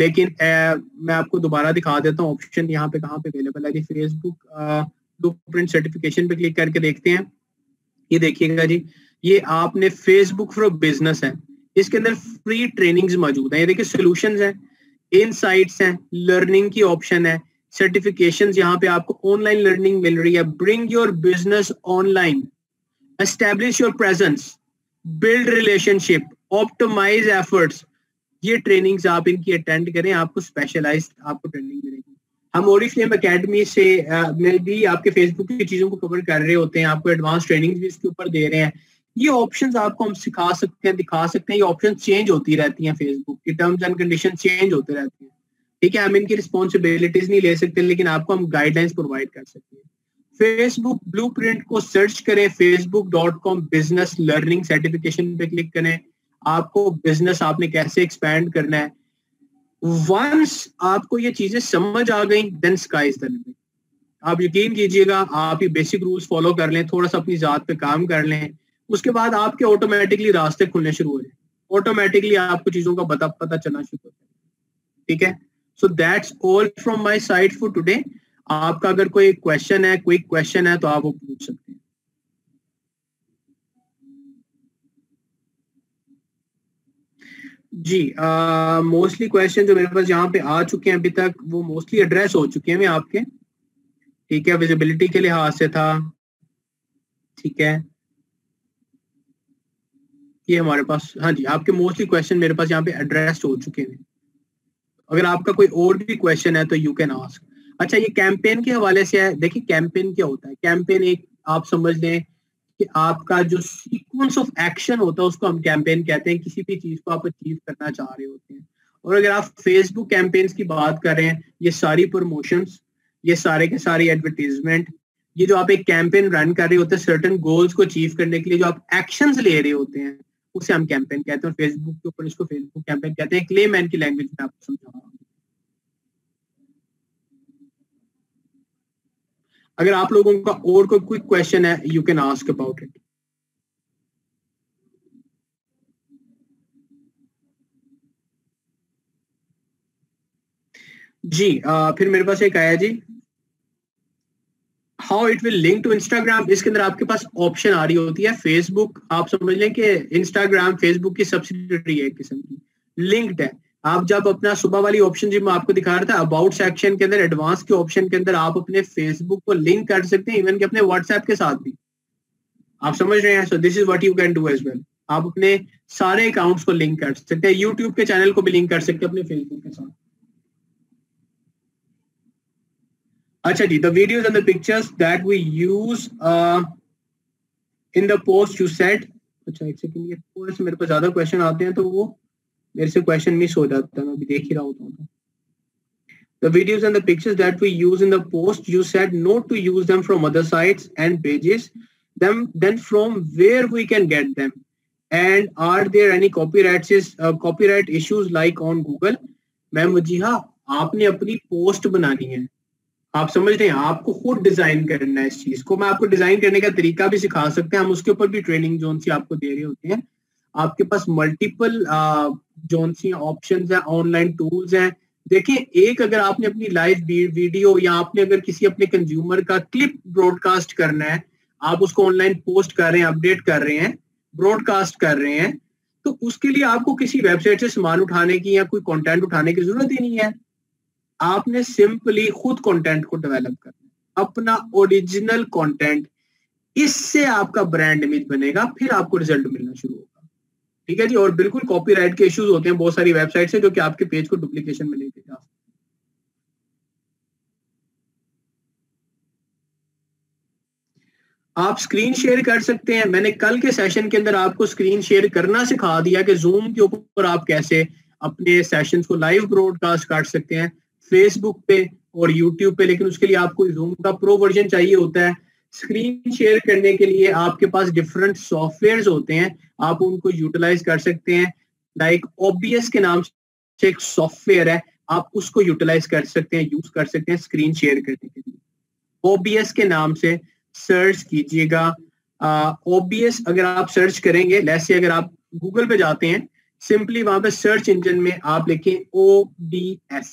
लेकिन मैं आपको दोबारा दिखा देता हूँ ऑप्शन यहाँ पे कहाँ पे अवेलेबल है जी। फेसबुक ब्लूप्रिंट सर्टिफिकेशन पे क्लिक करके देखते हैं, ये देखिएगा जी, ये आपने फेसबुक फॉर बिजनेस है, इसके अंदर फ्री ट्रेनिंग्स मौजूद हैं। ये देखिए सॉल्यूशंस हैं, इनसाइट्स हैं, लर्निंग की ऑप्शन है, सर्टिफिकेशंस, यहाँ पे आपको ऑनलाइन लर्निंग मिल रही है, bring your business online, establish your presence, build relationship, optimise efforts. ये ट्रेनिंग्स आप इनकी अटेंड करें, आपको स्पेशलाइज्ड आपको ट्रेनिंग मिलेगी। हम ओरिफ्लेम एकेडमी से में भी आपके फेसबुक की चीजों को कवर कर रहे होते हैं, आपको एडवांस ट्रेनिंग्स भी इसके ऊपर दे रहे हैं। ये ऑप्शंस आपको हम सिखा सकते हैं, दिखा सकते हैं। ये ऑप्शन चेंज होती रहती हैं, फेसबुक की टर्म्स एंड कंडीशन चेंज होते रहती हैं, ठीक है। हम इनकी रिस्पॉन्सिबिलिटीज नहीं ले सकते, लेकिन आपको हम गाइडलाइंस प्रोवाइड कर सकते हैं। फेसबुक ब्लूप्रिंट को सर्च करें, facebook.com बिजनेस लर्निंग सर्टिफिकेशन पे क्लिक करें। आपको बिजनेस आपने कैसे एक्सपैंड करना है, वंस आपको ये चीजें समझ आ गई then sky is the limit. आप यकीन कीजिएगा, आप ये बेसिक रूल्स फॉलो कर लें, थोड़ा सा अपनी जात पे काम कर लें, उसके बाद आपके ऑटोमेटिकली रास्ते खुलने शुरू हो जाए, ऑटोमेटिकली आपको चीजों का पता चलना शुरू हो जाए। ठीक है, so that's all from my side for today. आपका अगर कोई क्वेश्चन है, कोई क्वेश्चन है तो आप वो पूछ सकते हैं। जी, मोस्टली क्वेश्चन जो मेरे पास यहाँ पे आ चुके हैं अभी तक वो मोस्टली एड्रेस हो चुके हैं मैं आपके। ठीक है, विजिबिलिटी के लिहाज से था। ठीक है, ये हमारे पास, हाँ जी, आपके मोस्टली क्वेश्चन मेरे पास यहाँ पे एड्रेस हो चुके हैं। अगर आपका कोई और भी क्वेश्चन है तो यू कैन आस्क। अच्छा, ये कैंपेन के हवाले से है। देखिए कैंपेन क्या होता है। कैंपेन एक, आप समझ लें कि आपका जो सीक्वेंस ऑफ एक्शन होता है उसको हम कैंपेन कहते हैं, किसी भी चीज को आप अचीव करना चाह रहे होते हैं। और अगर आप फेसबुक कैंपेन्स की बात कर रहे हैं, ये सारी प्रमोशंस, ये सारे के सारे एडवर्टीजमेंट, ये जो आप एक कैंपेन रन कर रहे होते हैं सर्टेन गोल्स को अचीव करने के लिए, जो आप एक्शन ले रहे होते हैं उसे हम कैंपेन कहते हैं। फेसबुक के ऊपर इसको फेसबुक कैंपेन कहते हैं। क्लेमैन की लैंग्वेज में आपको समझा रहा हूँ। अगर आप लोगों का और कोई क्विक क्वेश्चन है you can ask about it. जी, फिर मेरे पास एक आया जी, how it will link to Instagram. इसके अंदर आपके पास ऑप्शन आ रही होती है। फेसबुक, आप समझ लें कि इंस्टाग्राम फेसबुक की सब्सिडियरी है, एक किस्म की लिंक्ड है। आप जब अपना सुबह वाली ऑप्शन जो मैं आपको दिखा रहा था अबाउट सेक्शन के अंदर एडवांस के ऑप्शन के अंदर आप अपने फेसबुक को लिंक कर सकते हैं, इवन कि अपने व्हाट्सएप के साथ भी। आप समझ रहे हैं, so this is what you can do as well. आप अपने सारे अकाउंट्स को लिंक कर सकते हैं, यूट्यूब के चैनल को भी लिंक कर सकते हैं अपने फेसबुक के साथ। अच्छा जी, the videos and the pictures that we use in the post you said. अच्छा, एक सेकंड, ये थोड़े से मेरे पास ज्यादा क्वेश्चन आते हैं तो वो मेरे से क्वेश्चन मिस हो जाता है, मैं अभी देख ही रहा होता हूँ। The videos and the pictures that we use in the post, you said not to use them from other sites and pages. Then from where we can get them? And are there any copyright issues like on Google? Ma'am जीहा, आपने अपनी पोस्ट बनानी है, आप समझ रहे हैं, आपको खुद डिजाइन करना है इस चीज को। मैं आपको डिजाइन करने का तरीका भी सिखा सकते हैं, हम उसके ऊपर भी ट्रेनिंग जोन सी आपको दे रहे होते हैं। आपके पास मल्टीपल जोन सी ऑप्शंस हैं, ऑनलाइन टूल्स हैं। देखिए, एक अगर आपने अपनी लाइव वीडियो या आपने अगर किसी अपने कंज्यूमर का क्लिप ब्रॉडकास्ट करना है, आप उसको ऑनलाइन पोस्ट कर रहे हैं, अपडेट कर रहे हैं, ब्रॉडकास्ट कर रहे हैं, तो उसके लिए आपको किसी वेबसाइट से सामान उठाने की या कोई कंटेंट उठाने की जरूरत ही नहीं है। आपने सिंपली खुद कंटेंट को डेवलप करना है, अपना ओरिजिनल कंटेंट। इससे आपका ब्रांड इमेज बनेगा, फिर आपको रिजल्ट मिलना शुरू होगा। ठीक है जी, और बिल्कुल कॉपीराइट के इश्यूज होते हैं बहुत सारी वेबसाइट से जो कि आपके पेज को डुप्लीकेशन में लेके जा सकते हैं। आप स्क्रीन शेयर कर सकते हैं। मैंने कल के सेशन के अंदर आपको स्क्रीन शेयर करना सिखा दिया कि जूम के ऊपर आप कैसे अपने सेशंस को लाइव ब्रॉडकास्ट कर सकते हैं फेसबुक पे और यूट्यूब पे, लेकिन उसके लिए आपको जूम का प्रो वर्जन चाहिए होता है। स्क्रीन शेयर करने के लिए आपके पास डिफरेंट सॉफ्टवेयर्स होते हैं, आप उनको यूटिलाइज कर सकते हैं। लाइक OBS के नाम से एक सॉफ्टवेयर है, आप उसको यूटिलाइज कर सकते हैं, यूज कर सकते हैं स्क्रीन शेयर करने के लिए। OBS के नाम से सर्च कीजिएगा। OBS अगर आप सर्च करेंगे, जैसे अगर आप गूगल पे जाते हैं, सिंपली वहां पे सर्च इंजन में आप लिखें OBS।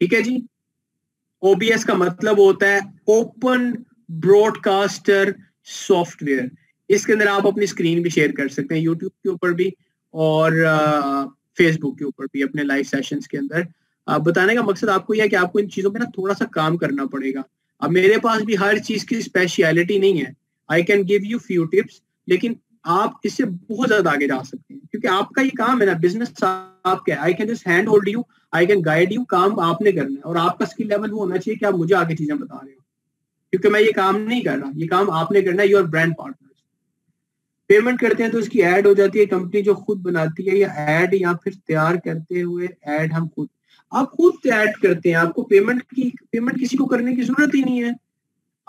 ठीक है जी, OBS का मतलब होता है ओपन ब्रॉडकास्टर सॉफ्टवेयर। इसके अंदर आप अपनी स्क्रीन भी शेयर कर सकते हैं, यूट्यूब के ऊपर भी और फेसबुक के ऊपर भी अपने लाइव सेशंस के अंदर। बताने का मकसद आपको यह है कि आपको इन चीजों पे ना थोड़ा सा काम करना पड़ेगा। अब मेरे पास भी हर चीज की स्पेशलिटी नहीं है, I can give you few tips, लेकिन आप इससे बहुत ज्यादा आगे जा सकते हैं क्योंकि आपका ये काम है ना, बिजनेस आपका है। I can just hand hold you, I can guide you. काम आपने करना है और आपका स्किल लेवल वो होना चाहिए कि आप मुझे आगे चीजें बता रहे हो, क्योंकि मैं ये काम नहीं कर रहा, ये काम आपने करना है। Your brand partner. पेमेंट करते हैं तो इसकी ऐड हो जाती है, कंपनी जो खुद बनाती है या ऐड, या फिर तैयार करते हुए ऐड हम खुद, आप खुद ऐड करते हैं। आपको पेमेंट किसी को करने की जरूरत ही नहीं है।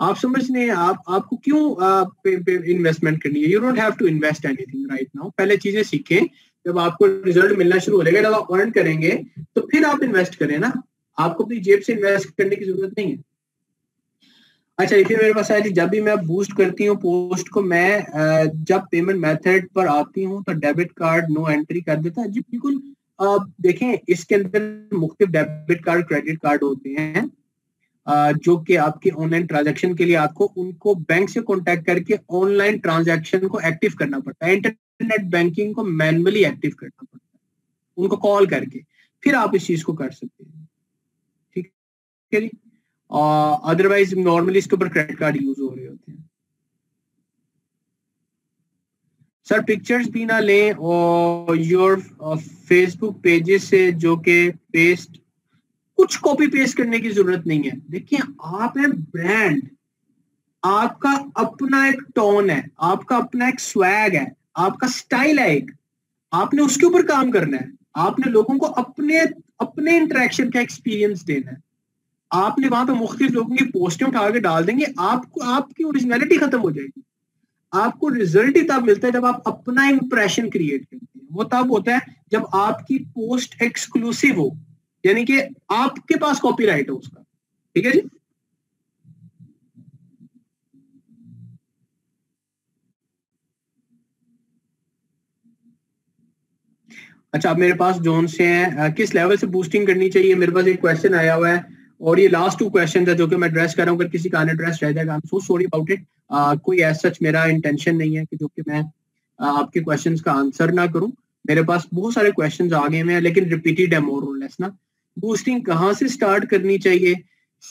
आप समझ नहीं, आपको क्यों इन्वेस्टमेंट करनी है? You don't have to invest anything right now. पहले चीजें सीखें, जब आपको रिजल्ट मिलना शुरू हो जाएगा, जब आप अर्न करेंगे तो फिर आप इन्वेस्ट करें ना, आपको अपनी जेब से इन्वेस्ट करने की जरूरत नहीं है। अच्छा, इफे मेरे पास आया जी, जब भी मैं बूस्ट करती हूँ पोस्ट को, मैं जब पेमेंट मेथड पर आती हूँ तो डेबिट कार्ड नो एंट्री कर देता है। जी बिल्कुल, आप देखें इसके अंदर मुख्तलिफ डेबिट कार्ड क्रेडिट कार्ड होते हैं जो कि आपके ऑनलाइन ट्रांजैक्शन के लिए आपको उनको बैंक से कॉन्टेक्ट करके ऑनलाइन ट्रांजैक्शन को एक्टिव करना पड़ता है, इंटरनेट बैंकिंग को मैन्युअली एक्टिव करना पड़ता है उनको कॉल करके, फिर आप इस चीज को कर सकते हैं। ठीक है जी, अदरवाइज नॉर्मली इसके ऊपर क्रेडिट कार्ड यूज हो रहे होते हैं। सर पिक्चर्स भी ना लें और योर फेसबुक पेजेस से, जो कि पेस्ट कुछ कॉपी पेस्ट करने की जरूरत नहीं है। देखिए आप हैं ब्रांड, आपका अपना एक टोन है, आपका अपना एक स्वैग है, आपका स्टाइल है एक, आपने उसके ऊपर काम करना है, आपने लोगों को अपने अपने इंटरेक्शन का एक्सपीरियंस देना है। आपने वहां पर मुख्तलिफ लोगों की पोस्टें उठा के डाल देंगे, आपको आपकी ओरिजिनलिटी खत्म हो जाएगी। आपको रिजल्ट ही तब मिलता है जब आप अपना इंप्रेशन क्रिएट करते हैं, वो तब होता है जब आपकी पोस्ट एक्सक्लूसिव हो, यानी कि आपके पास कॉपीराइट है उसका। ठीक है जी, अच्छा आप मेरे पास जोन से हैं, किस लेवल से बूस्टिंग करनी चाहिए? मेरे पास एक क्वेश्चन आया हुआ है और ये लास्ट टू क्वेश्चन है जो कि मैं एड्रेस कर रहा हूँ, अगर किसी का अनएड्रेस रह जाएगा, I am so sorry about it. कोई ऐसा सच मेरा इंटेंशन नहीं है कि जो कि मैं आपके क्वेश्चन का आंसर ना करूं, मेरे पास बहुत सारे क्वेश्चन आ गए हैं, लेकिन रिपीटेड है मोर और लेस ना। बूस्टिंग कहाँ से स्टार्ट करनी चाहिए?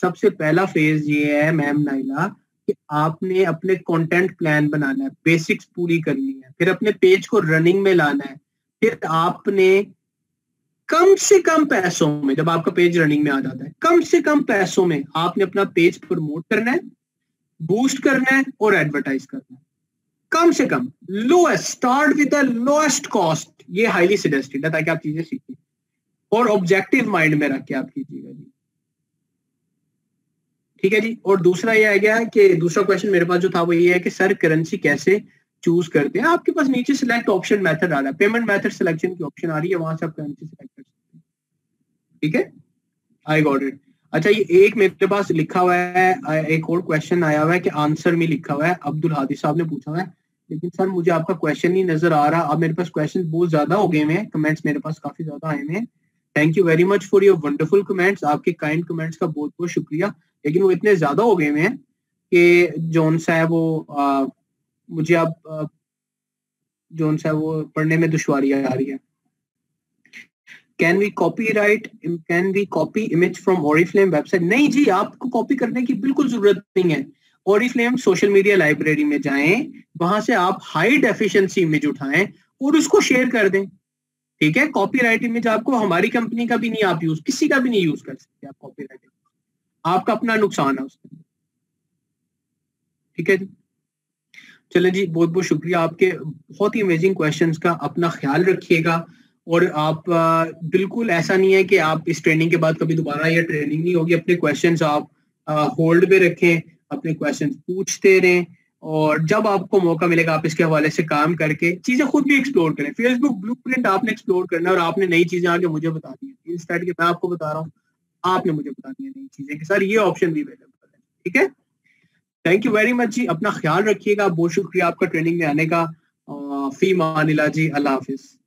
सबसे पहला फेज ये है मैम नाइला कि आपने अपने कंटेंट प्लान बनाना है, बेसिक्स पूरी करनी है, फिर अपने पेज को रनिंग में लाना है, फिर आपने कम से कम पैसों में, जब आपका पेज रनिंग में आ जाता है, कम से कम पैसों में आपने अपना पेज प्रमोट करना है, बूस्ट करना है और एडवर्टाइज करना है। कम से कम lowest, start with the lowest cost, ये हाईली सजेस्टेड है ताकि आप चीजें सीखें और ऑब्जेक्टिव माइंड में रख के आप कीजिएगा जी। ठीक है जी, और दूसरा ये आ गया कि दूसरा क्वेश्चन मेरे पास जो था वो ये है कि सर करेंसी कैसे चूज करते हैं? आपके पास नीचे सिलेक्ट ऑप्शन मेथड आ रहा है, पेमेंट मेथड सिलेक्शन की ऑप्शन आ रही है, वहां से आप करेंसी सिलेक्ट कर सकते हैं। ठीक है, आई गॉट इट। अच्छा ये एक मेरे पास लिखा हुआ है, एक और क्वेश्चन आया हुआ है कि आंसर में लिखा हुआ है, अब्दुल हादी साहब ने पूछा हुआ है, लेकिन सर मुझे आपका क्वेश्चन नहीं नजर आ रहा। अब मेरे पास क्वेश्चन बहुत ज्यादा हो गए हैं, कमेंट्स मेरे पास काफी ज्यादा आए हैं। Thank you very much for your wonderful comments, आपके काइंड कमेंट्स का बहुत बहुत शुक्रिया, लेकिन वो इतने ज्यादा हो गए हैं कि जॉन साहब वो मुझे आप जॉन साहब वो पढ़ने में दुश्वारी आ रही है। Can we copy image from Oriflame website? नहीं जी, आपको कॉपी करने की बिल्कुल जरूरत नहीं है। ओरिफ्लेम सोशल मीडिया लाइब्रेरी में जाएं, वहां से आप हाई डेफिशिएंसी इमेज उठाएं और उसको शेयर कर दें। ठीक है, कॉपीराइट इमेज आपको हमारी कंपनी का भी नहीं, आप यूज किसी का भी नहीं यूज कर सकते, आप कॉपीराइट आपका अपना नुकसान है उसके। ठीक है जी, चले जी, बहुत बहुत शुक्रिया आपके बहुत ही अमेजिंग क्वेश्चंस का। अपना ख्याल रखिएगा और आप बिल्कुल ऐसा नहीं है कि आप इस ट्रेनिंग के बाद कभी दोबारा यह ट्रेनिंग नहीं होगी। अपने क्वेश्चंस आप होल्ड पे रखें, अपने क्वेश्चंस पूछते रहें और जब आपको मौका मिलेगा आप इसके हवाले से काम करके चीजें खुद भी एक्सप्लोर करें। फेसबुक ब्लूप्रिंट आपने एक्सप्लोर करना है और आपने नई चीजें आगे मुझे बतानी है। इंस्टाइट के मैं आपको बता रहा हूँ, आपने मुझे बतानी है नई चीजें कि सर ये ऑप्शन भी अवेलेबल है। ठीक है, थैंक यू वेरी मच जी, अपना ख्याल रखिएगा, बहुत शुक्रिया आपका ट्रेनिंग में आने का। फी मानिला जी, अल्लाह हाफिज।